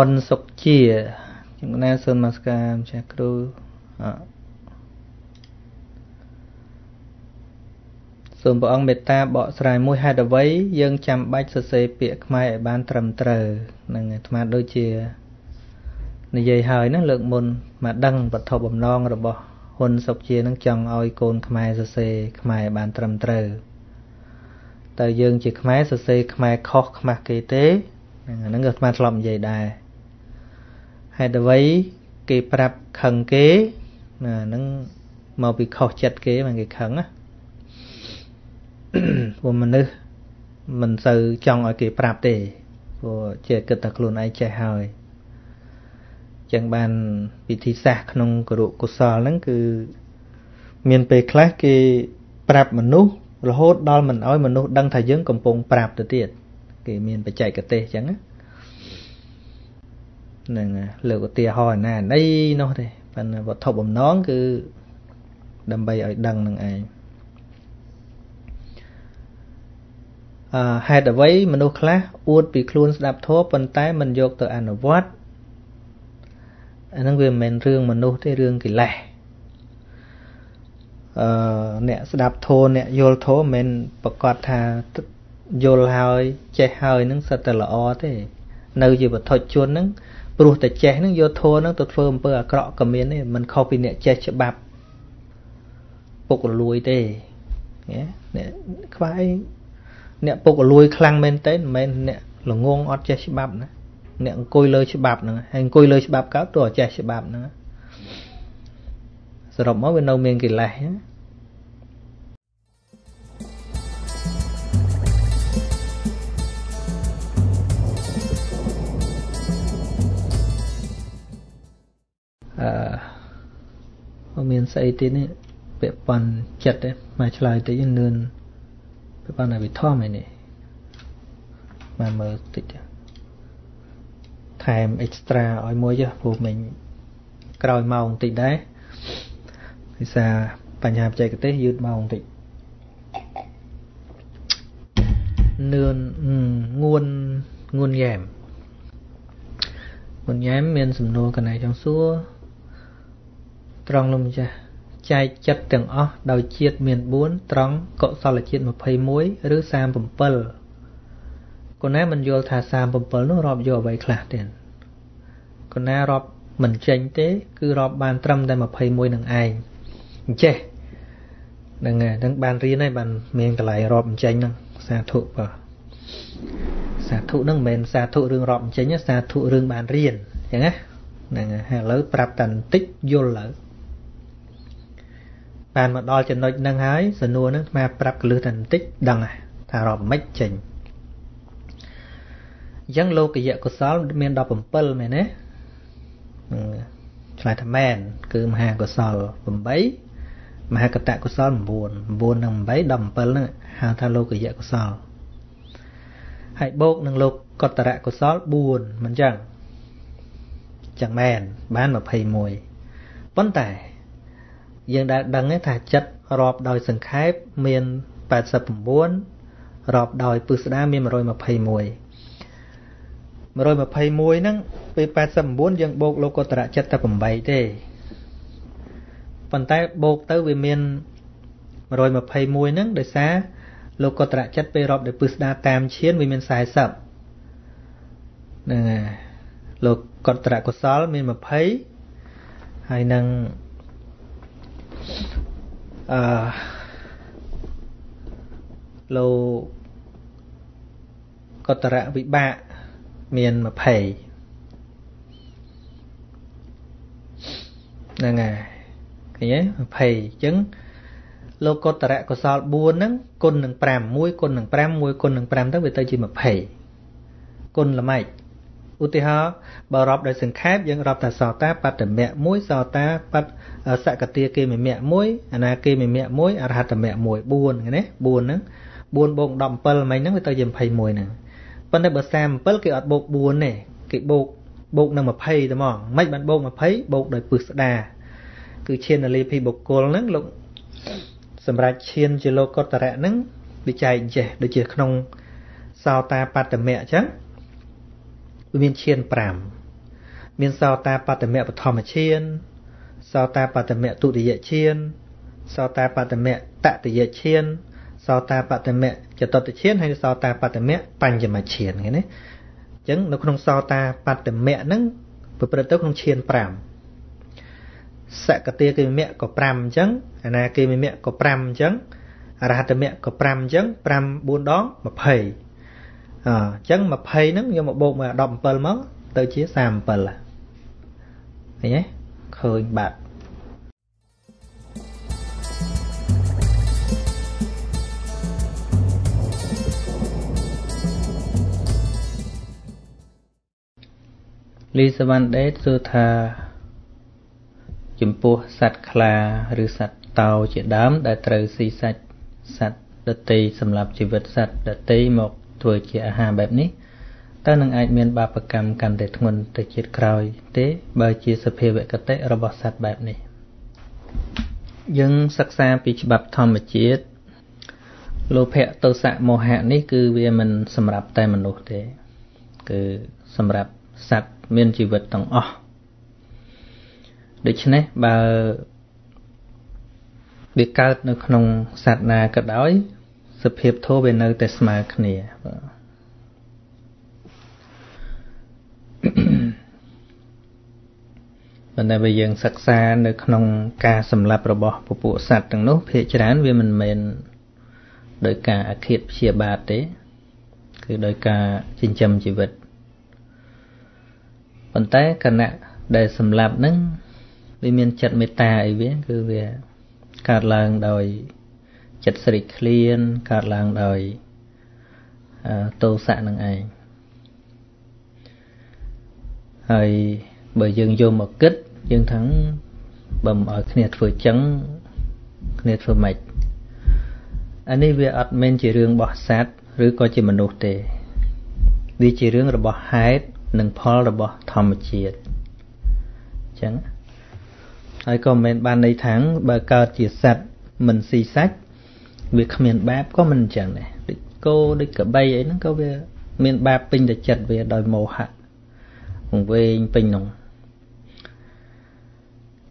Phon Sóc Chia chúng ta sơn mascara chắc đâu sơn bóng beta bỏ sài môi hai đầu váy dân chăm bách sơ sê bịa mai ở ban trầm trờ nâng mà đôi chia này dày hơi nó lượng môn mà đăng vật thọ bầm non rồi bỏ Phon Sóc Chia nâng chồng oi côn mai sơ sê mai ở ban trầm trờ tại dân chỉ mai sơ sê mai khó mà kỳ tế nó ngược mặt lòng dày đài hay đối với cái prap khẩn kế là nó màu bị khó chặt kế mà cái khẩn á của mình sự trong ở cái prap để của chơi cực thật luôn ai chơi hỏi chẳng bàn bị thi sạc nông của độ của sò lắm cứ miền tây khác cái prap mình nút rồi hốt đo mình nói mình nút đăng thải dưỡng cầm bông prap từ tiệt cái miền phải chạy cái tê chẳng á nên lựa tia hỏi nè đây nó đây phần vật thọ bầm nón cứ đâm bay ở đằng này ai hai đầu váy mình đôi khá uất bị khuôn đạp thố phần tay mình dọc từ anh vót anh về mình riêng mình đôi cái riêng kỳ lạ nè đạp thô nè vô thố mình bật quạt thà vô hơi che hơi nướng sạch là o thế nơi gì vật thọ chuôn nướng bùn tại che nướng vô thô nướng tự phơm bơ cọ cầm miếng này mình copy nè che chợ bạp bục lùi thế nhé nè khoai nè bục lùi khăng bên tết bên nè là ngôn ót che chợ bạp nữa nè côi lơi chợ bạp nữa hành côi lơi chợ bạp cáo tuổi che chợ bạp nữa rồi mỗi bên đâu miền kỳ lạ miền Tây tí này bẹp bàn chặt đấy mà chơi tới yên nương bẹp bàn này bị thò mày này mà mở tít time extra ở môi chứ của mình còi màu tít đấy thì xa bà nhà chạy cái tết dứt màu tít nương nguồn nhảm miền sầm nô cái này trong xua trong lòng cha chạy chất từng ó đầu chiết miền bốn trắng cọ sao là chiết một phây muối rứ sam bầm pơ còn nãy mình vô thà sam bầm pơ nó rọp vô vậy khạc tiền còn nãy rọp mình tranh tế cứ rọp bàn trăm đây một phây muối đằng ai che đằng bàn riêng này bàn miền cả lại rọp tranh năng xà thụ vào xà thụ năng miền xà thụ rừng rọp tranh nhất xà thụ rừng bàn riêng chẳng á đằng hà lỡ prap tần tích vô lỡ bàn mà đo trên nội năng hái sờ nua nó mà prap lư thành tích đằng à thà rọp mấy trình giăng lô cái dạ của sáu miền đo bẩm pơ mày nè lại thằng men cứ mà hàng của sáu bẩm bấy mà hàng cặp tạ của sáu buồn buồn nằm bấy đầm pơ nữa hàng thà lô cái dạ của sáu hãy bốc năng lô cọt tạ của sáu buồn mình chẳng chẳng mèn bán mà phây mùi vấn đề dân đã đăng cái thà chất rọp đòi sừng khép miền 84 rọp đòi bự đá miền rồi mà phây mùi nắng về 84 dân bột lô có trả chất ta cũng vậy thế phần tay bột tới về miền rồi mà phây mùi nắng để xá lô có trả chất về rọp để bự đá tam chiến về miền xài sập nè lô còn trả của sáu mình mà thấy hay năng lô còn trả bị bạ miền mà thấy là ngày cái nhé thấy chứng lô còn trả của sáu buồn nắng côn nằng pram muối côn nằng pram tất về tới chỉ mà thấy côn là mày Utiha bảo rọp đời sừng khép dân rọp thà sò ta bắt mẹ muối sò ta bắt sạ cà tia kia mẹ muối ana kia mẹ muối arhat mẹ muối buồn cái đấy buồn nữa buồn bụng đậm pơ mấy nó người ta dìm phây mùi nè vấn đề bờ sam pơ cái ọt bột buồn này cái bột nằm mà phây đúng không mấy bạn bột mà phây bột đời bực đà cứ chiên là lì phì bột cồn nắng lụng sầm ra chiên chỉ lô cọt rạ nắng bị chạy chè để chỉ không sò ta bắt mẹ trắng วิเมียนเชียนปราม Miên sao ta bà tầm mẹ bà thò mà chiên. Sao ta bà tầm mẹ tụ tỷ dạy chiên. Sao ta bà tầm mẹ tạ tỷ dạy chiên. Sao ta bà tầm mẹ chả tọt tỷ chiên hay sao ta bà tầm mẹ bành cho mà chiên. Chẳng nó không sao ta bà tầm mẹ nâng bởi bởi tớ không chiên pram. Sẽ cả tia kì mẹ có pram chẳng. Hà nà kì mẹ có pram chẳng. Hà ra tầm mẹ có pram chẳng. Pram buôn đó mà phầy. Chẳng mà phầy nâng nhưng mà bộ mà đọc bờ mất. Tớ chỉ xàm bờ là nhé, khơi bạn. Lisa Van Đế sư tha chùm pua sạch khla rư sạch tàu chỉ đám đã trừ si sạch sạch đất tì xâm lập chỉ vật sạch đất tì một tuổi chỉ hà bẹp ní. Ta nâng ai miên ba bạc cầm cầm để thuần từ chiếc khói tế bởi chia sập hiệu vệ kết tế robot sạch bạp này. Nhưng sắc xa bị bạp thông một chiếc lô phẹ tâu xạ mô hạ này cứ vì mình xâm rạp tay mình nụ thế. Cứ xâm rạp sạch miên trì vật tổng ổ. Được chứ này bà bị cao nó không sạch nà kết đói sập hiệu thô bên nơi tế sma này. Và đây bây giờ sạc xa được nông ca xâm lạp rồi bỏ bộ bộ sạch trong lúc phía chán vì mình đôi ca ạc hiệp xìa bạt đấy. Cứ đôi ca chinh châm chỉ vật. Còn tới cả nạ đời xâm lạp nâng vì mình chật mê ta ấy biết cứ vì cả làng đòi chật sạch liên cả làng đòi tô sạ nâng ấy. Rồi bởi dương vô một kích dương thắng bầm ở khniệt vừa trắng khniệt vừa mạch anh ấy về ắt men chỉ riêng bỏ sát rứ coi chỉ mình nốt để vì chỉ riêng là bỏ hái nâng phò là bỏ thầm chiết chẳng ai comment ban đây tháng bà cao chỉ sạch mình xì sách việc miền báp có mình chẳng này để cô đi cả bay ấy nó có về miền báp pin để chặt về đòi mồ hạ cùng với pin nồng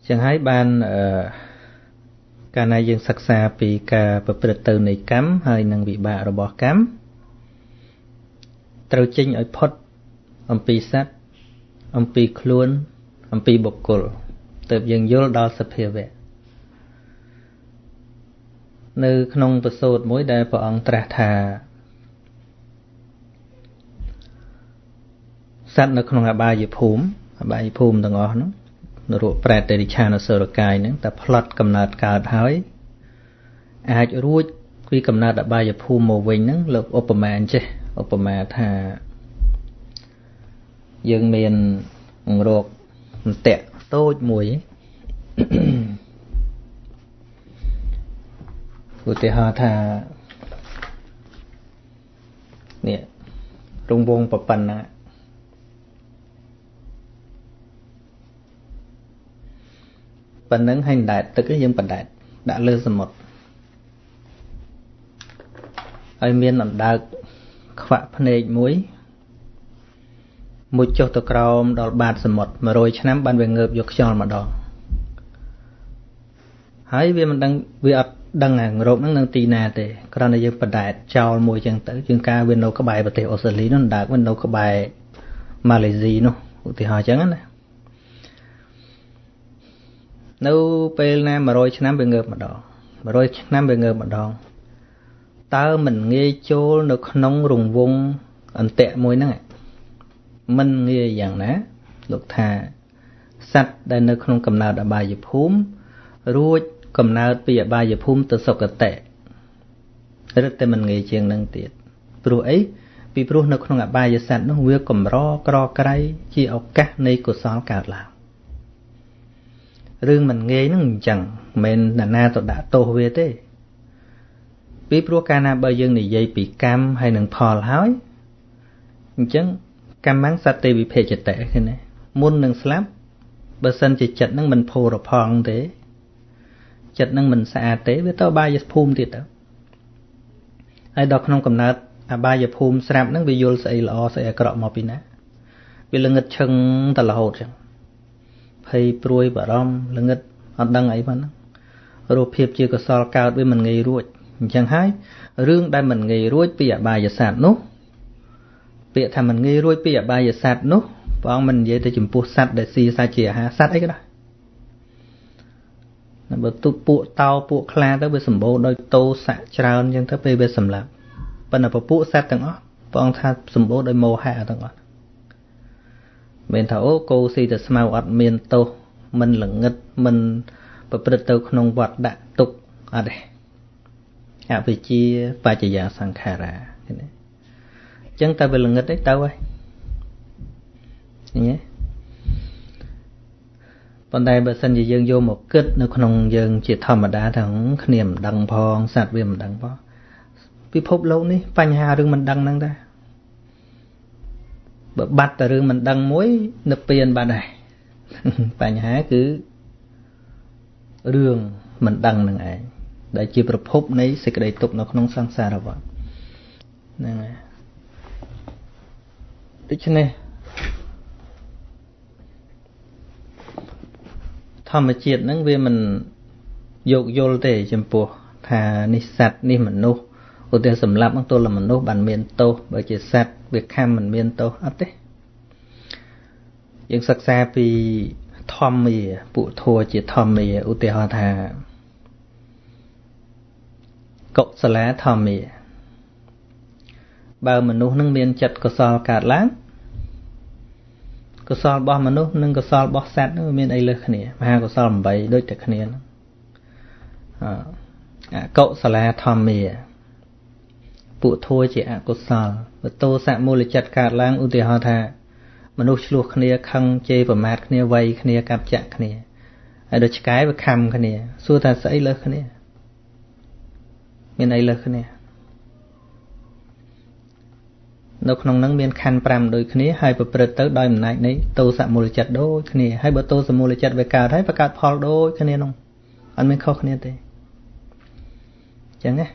chẳng hãy ban cả này dân sạc xa vì cả bậc bậc từ này cắm hay năng bị bạ rồi bỏ cắm trâu chinh ở phốt ông pi sát ông pi khluôn ông pi bộc cột từ dân vô đo sập hiệp vậy nơi nông bờ sốt mỗi đại bờ ông tra thà sát nó không là ba dịp hùm tầng ngọt nó rụt bẹt để đi cha nó sờ được cài nữa ta plot cầm nạt cả thái ai cho rút khi cầm nạt đã ba dịp hùm màu vinh nữa lực Obama chứ Obama thà dương miền rụt tẹt tôi mùi của tề hà thà nè trung vong bập bần á bạn nâng hành đại tức những bản đại đã lơ dầm một ai miên làm đạc khóa phân ếch muối mùi cho tựa cầu đó bạt dầm một mà rồi cho nắm bạn về ngợp dục cho mà đó hãy vì mình đang vì ập đang ngàng rộn nâng tì nà thì có là những bản đại trao mùi chẳng tử chương ca bên đâu có bài bà tế ổ xử lý nó đạc bên đâu có bài Malaysia nó thì hỏi chẳng á này nếu bây giờ mà rồi năm về ngược mặt đó mà rồi năm về ngược mặt đó ta mình nghe chỗ nó nóng rùng vung ẩn tệ môi nó này mình nghe dạng ná lục thà sạch đây nó không cầm nào đã bài dịp húm rồi cầm nào bây bài dịp húm từ sọc cái tệ rất là mình nghe chuyện năng tiệt rồi ấy vì rồi nó không là bài dịp sạch nó vừa cầm ro cái chỉ ở các nơi của xóm cả là rương mình nghe nó chẳng mình là na tụt đã tô về thế biết rùa cana bao giờ này dây bị cam hay nâng phò hói chẳng cam máng sát tê bị phê chật tệ thế này muốn nâng slap bờ sân chỉ chật nâng mình phù rồi phòn thế chật nâng mình xả thế với tao ba giờ phum thì tao ai đọc không cầm nát à ba giờ phum sạp nâng bị vô say lò say cọ mò pina bị lưng ngực chân ta là hột chẳng hay pruôi bà rong lưng ngực ăn đăng ấy vẫn rồi phép chưa có so cao với mình nghề ruột chẳng hay riêng đây mình nghề ruột bị bài giờ sạt nốt việc thằng mình nghề ruột bị bài giờ sạt nốt và ông mình dễ để chìm buộc sạt để xì xa chìa ha sạt ấy cái đó bởi tụ buộc tao buộc kha tới bây sầm bồ đôi tô sạ trào nhưng tới bây bây sầm lạp bây giờ buộc sạt thằng ó và ông tha sầm bồ đôi mồ hạ thằng ó bên thảo cô xì từ mau ăn miên tô mình lửng ngất mình bởi bật tàu không vật đã tục ở đây à vì chi và chỉ giả sang khả ra chẳng ta về lửng ngất đấy tao ơi nhé còn đây bật sân gì dương vô một kết nó không dương chỉ thầm mà đã thằng niềm đằng phong sạt viêm đằng phong vì phốt lâu ní phanh hà đừng mình đằng năng ra bởi bắt ta rừng mình đằng mối nập tiền bà này phanh hà cứ rương mình đăng nâng ấy đại chi bậc phúc này sẽ cái đại tục nó không sang xa đâu vậy nâng ấy đấy cho nên thầm mà chuyện nâng về mình dục vô để chìm bùa thà ni sạch ni mình nô ưu tiên sầm lắm tôi là mình nô bản miền tô bởi chỉ sạch việc kham mình miền tô hết đấy nhưng sạch xa vì thầm mì phụ thua chỉ thầm mì ưu tế hòa thà cộng xa lá thầm mì bao mình nụ nâng miên chật có xo cả láng có xo bó mình nụ nâng có xo bó sát nâng miên ấy lực khả nế mà hai có xo làm bấy đôi trực khả nế cộng xa lá thầm mì phụ thua chỉ ạ có xo và tô xạ mô lịch chật cả láng ưu tế hòa thà mà nô chua khné khăng chê và mát khné vay khné cạp chạ khné ai đôi cái và khăm khné xua ta sấy lơ khné miền ấy lơ khné nó không nắng miền khăn pram đôi khné hai bờ bờ tới đôi mình này đấy tô sạ mồ chặt đôi khné hai bờ tô sạ mồ chặt về cào thấy và cào phol đôi khné nông anh mình khó khné thế chẳng nghe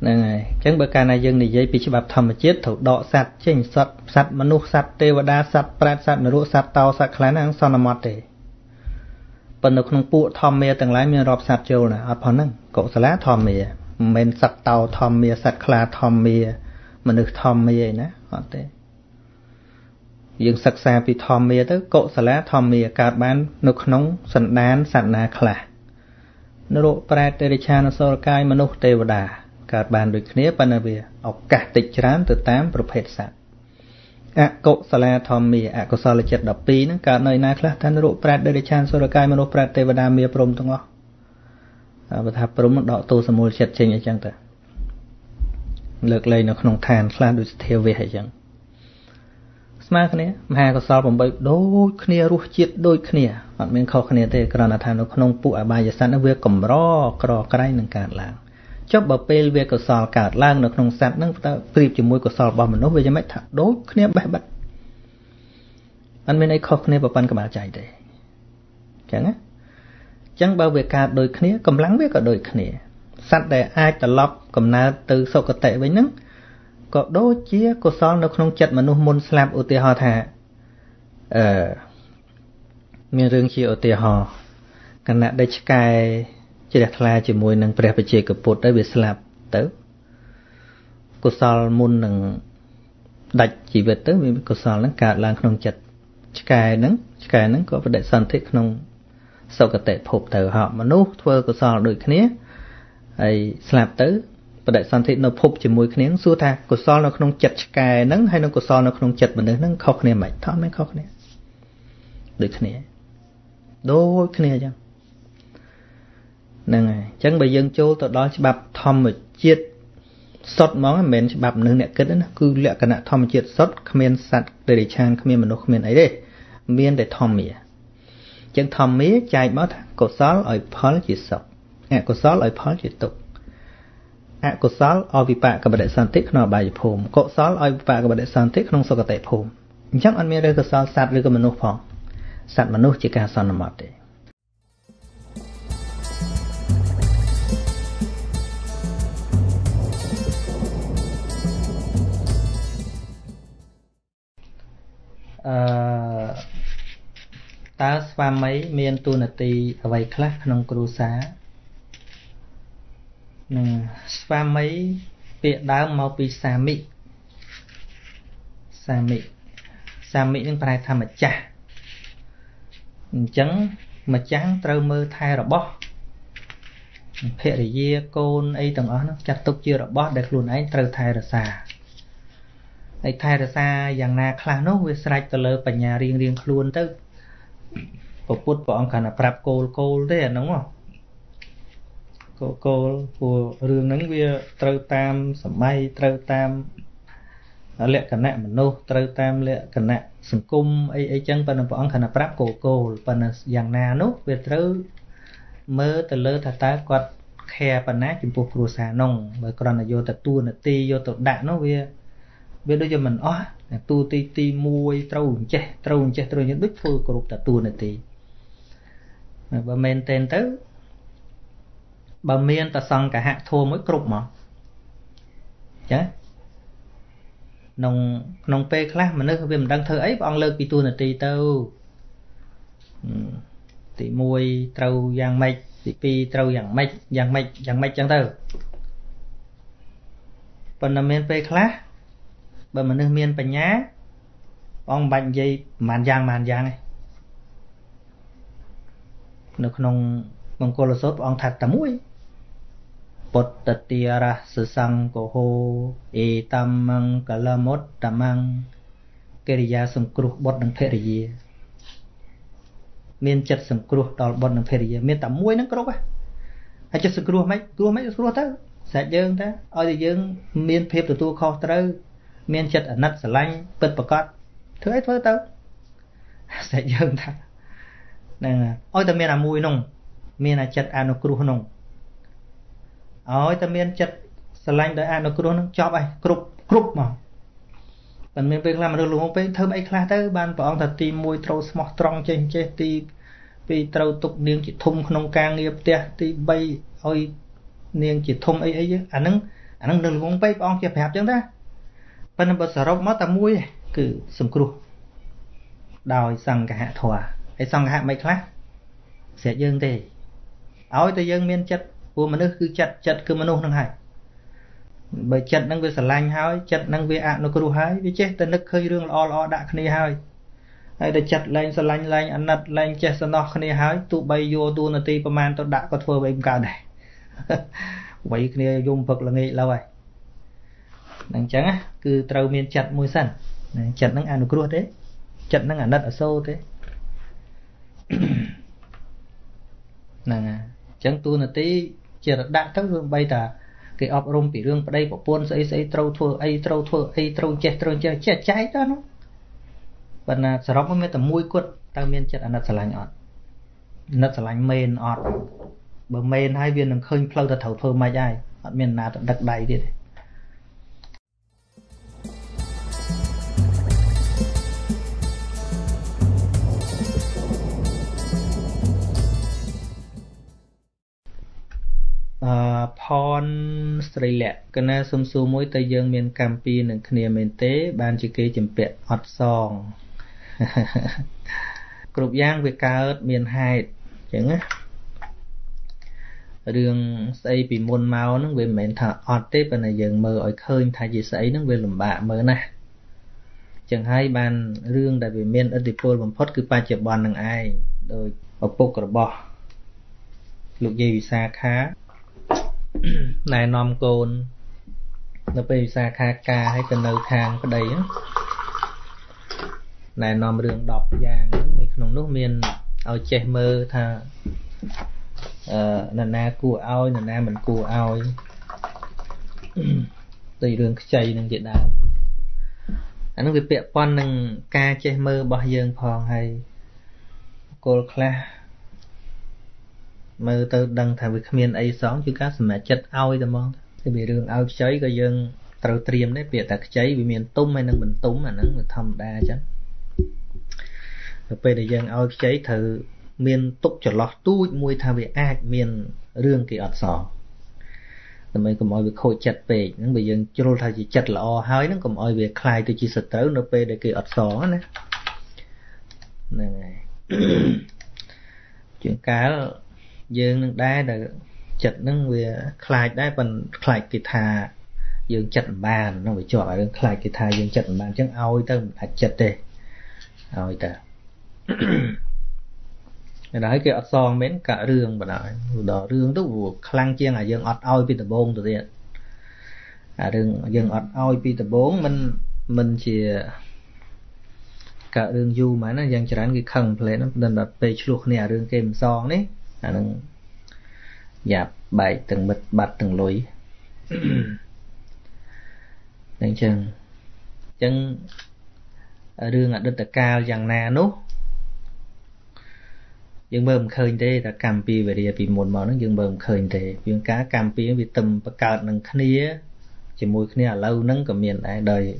này chẳng bởi cái này dân này dây bị chế bạp thầm mà chết thấu đọ sạch chênh sạch sạch mà nụ sạch tê và đá sạch prát sạch nụ rũ sạch tàu sạch khá năng xong là mọt thế bần nó không bụi thòm mê từng lái mình rộp sạch châu này ọt phó năng cậu sẽ lá thòm mê mình sạch tàu thòm mê sạch khá thòm mê mà nước thòm mê ná ọt thế dân sạch xa vì thòm mê tới cậu sẽ lá thòm mê cạt bán nó không sạch đán sạch ná khá nụ rũ prát tê cha nó sơ cái mà nụ tê và đá các bạn được khía bàn về học cả tịch trán từ 8 ประเภทสัตว์อกุศลธรรมมีอกุศล7 12ហ្នឹងកើតនៅណាខ្លះថានរុប្រាតដេរឆានសុរកាយមនុស្សប្រាតទេវតាមាព្រំទាំងអស់បើថាព្រំដកទោសមូលចិត្តចេញអីចឹងទៅលើកលែងនៅក្នុងឋានខ្លះដូចទេវៈអីចឹងស្មើគ្នាមហាកុសល8ដូចគ្នារសជាតិដូចគ្នាអត់មានខុសគ្នាទេគ្រាន់តែថានៅក្នុងពួកអបាយស័តហ្នឹងវាកម្រក្រក្រៃនឹងកើតឡើងចប់បើពេលវាកុសលកើតឡើងនៅក្នុងសัตว์ហ្នឹងតើព្រៀបជាមួយកុសលរបស់មនុស្សវាយ៉ាងម៉េចថាដូចគ្នាបេះបិទអត់មានអីខុសគ្នាប្រព័ន្ធកម្លាំងចិត្តទេចឹងណាចឹងបើវាកើតដូចគ្នាកម្លាំងវាក៏ដូចគ្នាសัตว์ដែលអាចត្រឡប់កំណើតទៅសុគតិវិញហ្នឹងក៏ដូចជាកុសលនៅក្នុងចិត្តមនុស្សមុនស្លាប់ឧទាហរណ៍ថាមានរឿងជាឧទាហរណ៍គណៈដែលឆ្កែជារះថ្លាជាមួយនឹងព្រះបជាកពុទ្ធទៅវាស្លាប់ទៅកុសលមុននឹងដាច់ជីវិតទៅវាកុសលហ្នឹងកើតឡើងក្នុងចិត្តឆ្កែហ្នឹងក៏បដិសន្ធិក្នុងសុគតិភពទៅហោមនុស្សធ្វើកុសលដូចគ្នាហើយស្លាប់ទៅបដិសន្ធិនៅភពជាមួយគ្នាសួរថាកុសលនៅក្នុងចិត្តឆ្កែហ្នឹងហើយនឹងកុសលនៅក្នុងចិត្តមនុស្សហ្នឹងខុសគ្នាមិនថាមិនខុសគ្នាដូចគ្នាអញ្ចឹងហ្នឹងហើយអញ្ចឹងបើយើងចូលទៅដល់ច្បាប់ធម្មជាតិសុទ្ធហ្មងមិនមែនច្បាប់មនុស្សអ្នកគិតណាគឺលក្ខណៈធម្មជាតិសុទ្ធគ្មានសត្វទេរិឆានគ្មានមនុស្សគ្មានអីទេមានតែធម្មាអញ្ចឹងធម្មាចែកមកថាកុសលឲ្យផលជាសុខអកុសលឲ្យផលជាទុក្ខអកុសលឲ្យវិបាកបដិសន្ធិក្នុងអបាយភូមិកុសលឲ្យវិបាកបដិសន្ធិក្នុងសុគតិភូមិអញ្ចឹងអត់មានរឿងកុសលសត្វឬក៏មនុស្សផងសត្វមនុស្សជាការសន្មតទេ Phàm mấy miền tu nà tì vầy khắc nông cổ xá. Phàm mấy biệt đáo mau bị xà mị. Xà mị. Xà mị nâng bài thà mà chả. Chẳng mà chán trâu mơ thai rồi bó. Phệ rì dìa côn ấy tầng ớt chắc tốt chưa rồi bó đẹp luôn ấy trâu thai rồi xà. Ấy thai rồi xà dàng nà khá nốt huyết sạch tờ lơ bà nhà riêng riêng luôn tức. Bộ phút bọn khả nà prap côn côn thế à đúng không? Côn côn của rương nâng huyết trâu tam sầm may trâu tam. Lệ cả nạ mà nô trâu tam lệ cả nạ sừng cung ấy ấy chân phần bọn khả nà prap côn côn phần dàng nà nốt huyết trâu. Mơ từ lỡ thật ta quạt khe và nát chìm phục rùa xà nông. Bởi còn là vô thật tu nè ti vô thật đạn nó về. Vì đó cho mình ó tu ti muôi trâu chê trâu những bích phôi của rụt thật tu nè ti. Bởi mình tên tớ. Bởi mình ta xong cả hạng thô mới cục mà. Chá nông pê khá mà nước vì mình đang thơ ấy bọn lơ kì tu nè ti tâu. Thì môi trâu giang mạch thì pi trâu giang mạch chẳng thơ phần là miền Tây khác bởi mà nước miền Tây nhá ông bạch dây màn giang này nước nông bằng cô là sốt ông thật tầm mũi bột tật tia ra sự sang của hồ y tam mang cả la mốt tam mang kê ra sông cục bột đằng thế gì miền chật sừng cua đòi bận làm phê gì miền tẩm muối nó có đâu à chật sừng cua mấy tớ sạch dương tớ ở đây dương miền phê tụi tôi kho tớ miền chật ở nát sờ lanh bật bật cọt thứ ấy thôi tớ sạch dương tớ nè ôi tớ miền là muối nồng miền là chật ăn nó cua nồng ôi tớ miền chật sờ lanh đợi ăn nó cua nó cho vậy cục mà bạn mình việc làm được luôn không? Phải thơm ấy khá tới ban bọn thật ti môi trâu smart strong trên trên ti vì trâu tục niên chỉ thung không ca nghiệp tia ti bay ôi niên chỉ thung ấy chứ anh đừng không bay bọn kia phép chứ ta ban bờ sờ rốc mất ta môi cứ sầm cua đòi sang cả hạ thòa hay sang hạ mấy khác sẽ dương thì ôi tôi dương miên chất của mình nước cứ chặt cứ mình nô thằng hải bởi chật năng về sả lanh hơi chật năng về ạ nó có đủ hái với chết ta nức hơi rương lo đã khăn đi hơi hay là chật lên sả lanh ăn nặt lên chết sả nó khăn đi hơi tụ bay vô tu nà ti bà man tao đã có thua với em cao này vậy khăn đi dùng Phật là nghị lâu rồi đằng trắng á cứ trâu miên chật môi sẵn chật năng ăn nó có thế chật năng ăn nặt ở sâu thế nàng trắng tu nà ti chật đã thấp hơn bay ta cái ọp rung bị rương vào đây bỏ buôn sẽ trâu thua cháy đó nó vẫn là sờ róc mới tầm mũi quật ta miên chặt ăn nát sờ lạnh mền ọt bờ mền hai viên đừng khơi phơi ta thầu phơi mai dài ọt miên nát đặt đầy đi Pon sri lẹ cái na sum sum mối tây dương miền Campi nền khnia miền tế ban chỉ kê chìm bẹt ọt sòng cột giang về cao miền hai chẳng á đường xây bị môn máu nó về miền thợ ọt tết bên này dường mờ ở khơi thay gì xây nó về lùm bạ mờ nè chẳng hay bàn riêng đại về miền ở địa phương vùng phật cứ ba chẹp bàn đằng ai rồi ở bốc cờ bò lục dây xa khá này nom côn nó bây xa kha ca hay cần nâu khang có đấy này nom đường đọc giang thì không nước miền ao che mơ tha nana cua ao nana mình cua ao tùy đường chay đường diện đạo anh việc bịa pon đường ca che mơ bao dương phong hay cô kha mơ tao đăng thà với miền ấy xóm chứ cá mà chất ao tao mong thì bị đường ao cháy coi dân tao triềm đấy biệt tạc cháy vì miền tung hay năng mình tung mà nắng thầm đa chứ rồi bây giờ dân ao cháy thử miền túc trở lọt túi mùi thà về ai miền rương kỳ ọt sò rồi mình cũng ơi việc khôi chặt về những bây giờ trôi thà chỉ chặt là o hái nó cũng ơi việc khai tôi chỉ sờ tới nó về để kỳ ọt sò nè này chuyện cá dương nâng đá được chật nâng về khai đá bằng khai kỳ thà dương chật bàn nó phải chọi được khai kỳ thà dương chật bàn chẳng ôi tao là chật đây ôi ta đấy cái song mến cả rương bà nói đỏ rương tức vụ khăn chiên là dương ọt ôi Peter Bong tự nhiên à rương dương ọt ôi Peter Bong mình chỉ cả đường du mà nó dang chán cái khăn plei nó đần đặt pe chluoh khne à rương kem song ni à nưng dạp bài từng mật bạt từng lối nên chừng rương ở đất ta cao dang na nốt dương bơm khơi thế ta cam pi về đi vì mồn mò nó dương bơm khơi thế dương cá cam pi vì tầm bạc cợt nưng khne chỉ mùi khne lâu nưng có miền ai đời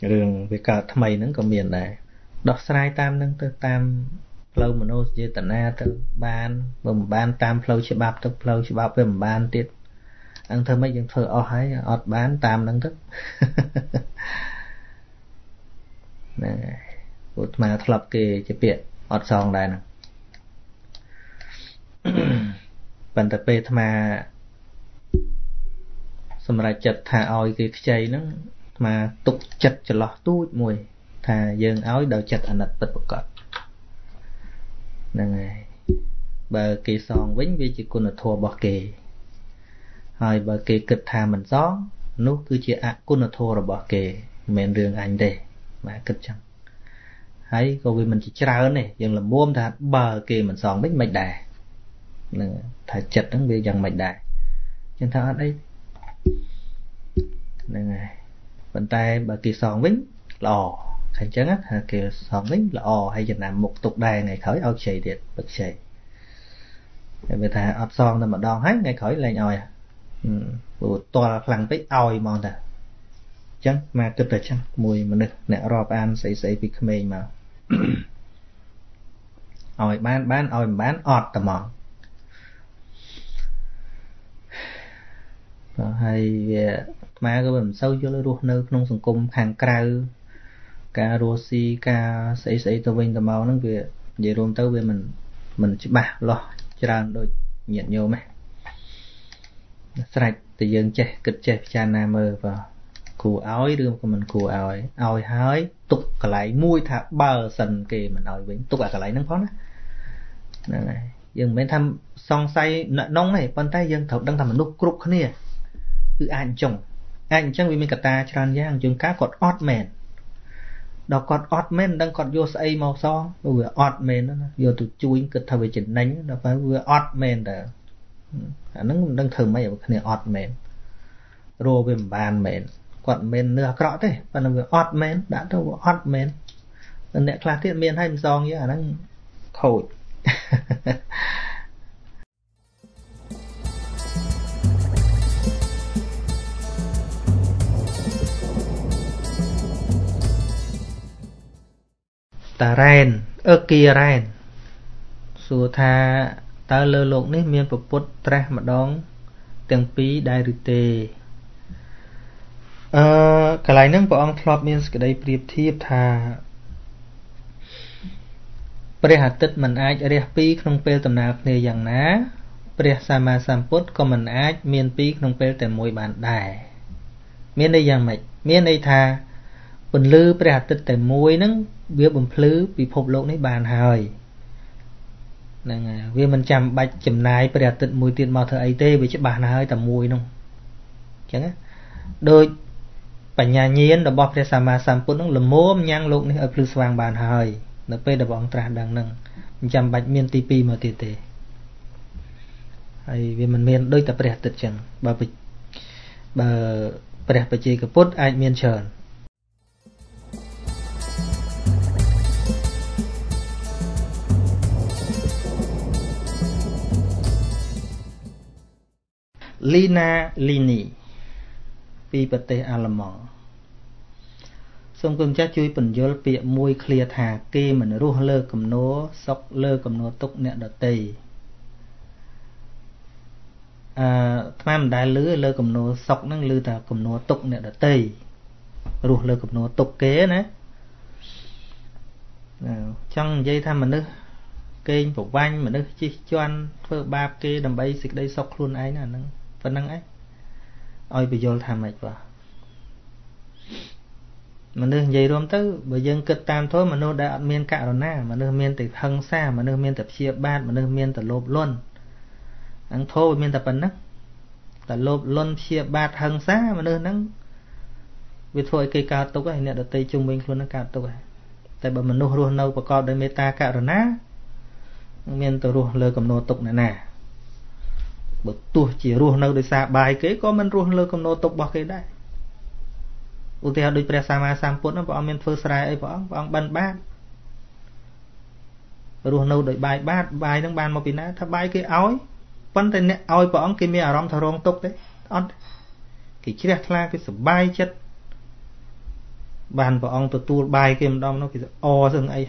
rương về cợt thmei nưng có miền ai đọc sai tam nâng tới tam lâu mà nó dễ tận na tới ban bầm ban tam lâu chỉ bạp tới lâu chỉ bạp về ban tiết ăn thơm mấy dân thơ o hái ọt bán tam nâng tức này một mà thập kề chỉ biệt ọt sòng đây nè bản tập pe thà sầm lại chật thà oi cái chay nó mà tục chật chật lọt túi mùi thà dương áo đầu chật anh đặt bật bật này bờ kỳ sòn vĩnh vi chỉ còn là thua bờ kỳ hỏi bờ kỳ cực thà mình gió nút cứ chỉ ạ còn là thua là bờ kỳ miền đường anh đây mà cực chẳng thấy coi mình chỉ trao này nhưng là muôn thà bờ kỳ mình sòn vĩnh mạch đà thà chật nó bây giờ mạch đà nhưng thà ở đây này bàn tay bờ kỳ sòn vĩnh lò thành chấn á kêu sòn vĩnh là ò hay dịch làm một tục đài ngày khởi ao chì thiệt bật chì người ta ấp son là mà đòn hết ngày khởi lên oi to là phẳng tới oi mòn ta chấn mà cực là chăng mùi mà nực nè rọp an sấy sấy bị khmênh mà oi bán oi bán ọt tà mòn hay mà cái mình sâu vô luôn nơi trong sùng cung hàng cào cá rô si cá sấy sấy tàu vinh tàu màu nó về rôm tới về mình chỉ bả lo cho ra đôi nhiệt nhiều mẹ sạch từ dân che cực che cha nam mơ và cù ói đưa của mình cù ói hói tục cả lại mui thả bờ sần kì mình ói vĩnh tục cả lại nắng phóng đó này dân bên thăm song say nông này bàn tay dân thầu đang thầm mình nút cục này cứ anh chồng vì mình cả ta cho anh giang chúng cá cọt ót mèn đó cọt ót mèn đang cọt vô say màu so vừa ót mèn đó vừa tụt chui cực thà về chỉnh nánh đó phải vừa ót mèn đó nó đang thử mấy cái này ót mèn rô về bàn mèn cọt mèn nửa cọ thế và nó vừa ót mèn đã đâu ót mèn nè là thiện miền hay giòn như là nó khổi ta ren ơ kia ren xua tha ta lơ lộn ní miên bột bột tra mà đón tiếng pí đại rư tê cái này nâng bộ ông flop miên cái đấy priệp thiệp thaព្រះអាទិត្យមិនអាចរះពីក្នុងពេលដំណើរគ្នាយ៉ាងណាព្រះសម្មាសម្ពុទ្ធក៏មិនអាចមានពីក្នុងពេលតែមួយបានដែរមានន័យយ៉ាងម៉េចមានន័យថាពន្លឺព្រះអាទិត្យតែមួយហ្នឹងវាបំភ្លឺពិភពលោកនេះបានហើយហ្នឹងហើយវាមិនចាំបាច់ចំណាយព្រះអាទិត្យមួយទៀតមកធ្វើអីទេវាច្បាស់ណាស់ហើយតែមួយហ្នឹងអញ្ចឹងដូចបញ្ញាញាណរបស់ព្រះសម្មាសម្ពុទ្ធហ្នឹងលមមញ៉ាំងលោកនេះឲ្យភ្លឺស្វាងបានហើយnó phải đọc ông trả đằng nâng chăm bạch miên tí pi mà tì tì hay vì mình miên đôi tập rẻ tật chẳng bà rẻ bà chê cái bốt ai miên trờn Lina Lini Pi bà tê à lâm mong xong cơm chắc chui bẩn vô bị mùi khlia thà kê mình rú lơ cầm nô sóc lơ cầm nô túc nẹn đợt tây tham đá lứ lơ cầm nô sóc năng lư thà cầm nô túc nẹn đợt tây rú lơ cầm nô túc kế nè chẳng dây tham mình nữa kênh phục vanh mà nó chỉ cho anh phơ ba kê đầm bay xịt đây sọc luôn ấy là nó phần năng ấy ôi bây giờ làm mệt quá mà nó dây rôm tư bây giờ cực tam thôi mà nó đã miên cạ rồi na mà nó miên từ hăng xa mà nó miên tập chia bát mà nó miên tập lộp luôn ăn thôi miên tập phần nấc tập lộp luôn chia bát hăng xa mà nó nấng vì thôi cây cao tốc này nè đợt tây trung minh luôn nó cao tốc này tại bởi mình nô luôn nâu và con đây meta cạ rồi na miên tập luôn lơ cầm nô tục này nè bởi tuổi chỉ luôn nâu để xa bài kế có mình luôn lơ cầm nô tục bỏ cái đấy u theo đôi bè sa ma sam nó võ miền phơi sài ấy võ ban bát rồi nâu đôi bài bát bài đang bàn một pin á thà bài cái ói vẫn tên nè ói võ cái mía rong thà rong tục đấy ót thì chỉ là cái sự bài chất bàn võ ông từ tu bài cái đom nó thì o dừng ấy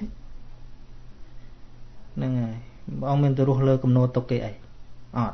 nên này võ miền từ ruột lơ cầm nô tục cái ấy ót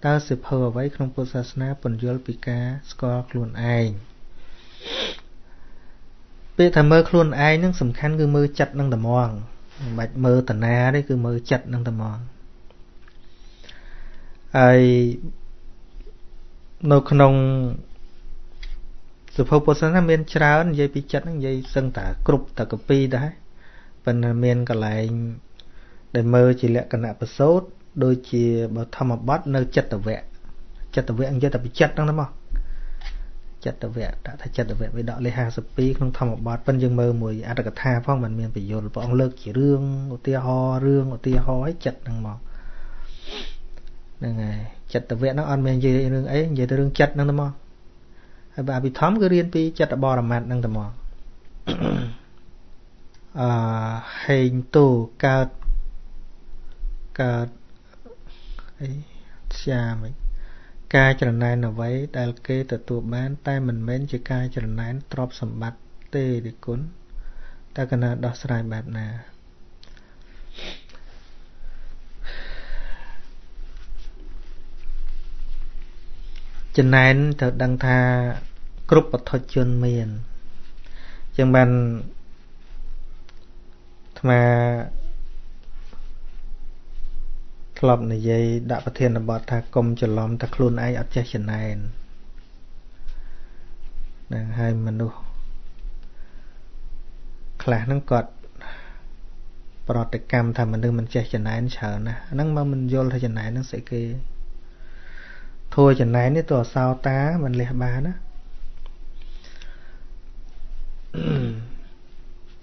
ta sịp hờ với không có sát na phần dưới pika score khluôn anh. Vì thầm mơ khuôn ai nhưng sầm khăn cứ mơ chặt nâng tầm mòn bạch mơ tần á đấy cứ mơ chặt nâng tầm mòn ai nô khôn sự phô bột sáng miên trao anh dây bị chặt anh dây sân tả cục tả cục pi đấy phần miên còn lại để mơ chỉ lẽ cần nạp sốt đôi chỉ bảo thầm một bát nơi chặt tờ vẽ anh dây tập bị chặt nâng tầm mòn chặt tờ vẽ đã thay chặt tờ vẽ với đọ lấy hàng sập pi không thầm một bát bên dương mơ mùi ăn được tha phong mình miền phải dồn bọn lơ chỉ rương tia ho ấy chặt năng mò này chặt tờ vẽ nó ăn miền gì rương ấy gì rương chặt năng mò hay bà bị thấm cái riêng pi chặt bò làm mặt năng tầm mò hình tù cát cát ấy xa mình ca trần này là vậy đại kê từ tụ bán tay mình mến chỉ ca trần này trop sầm bát tê để cuốn ta cần là đo sài bạt nè trần này thật đang tha group bật thuật chuyên miền chẳng bàn mà lọp này dây đã phát hiện là bọn ta công cho lòm ta luôn ai ở trên chân này đang hai mình đâu khả năng cọt bảo tịch cam thầm mình đưa mình che chân này sợ nè năng mà mình vô là chân này nó sẽ kê thôi chân này nó tỏ sao tá mình lẹ bà đó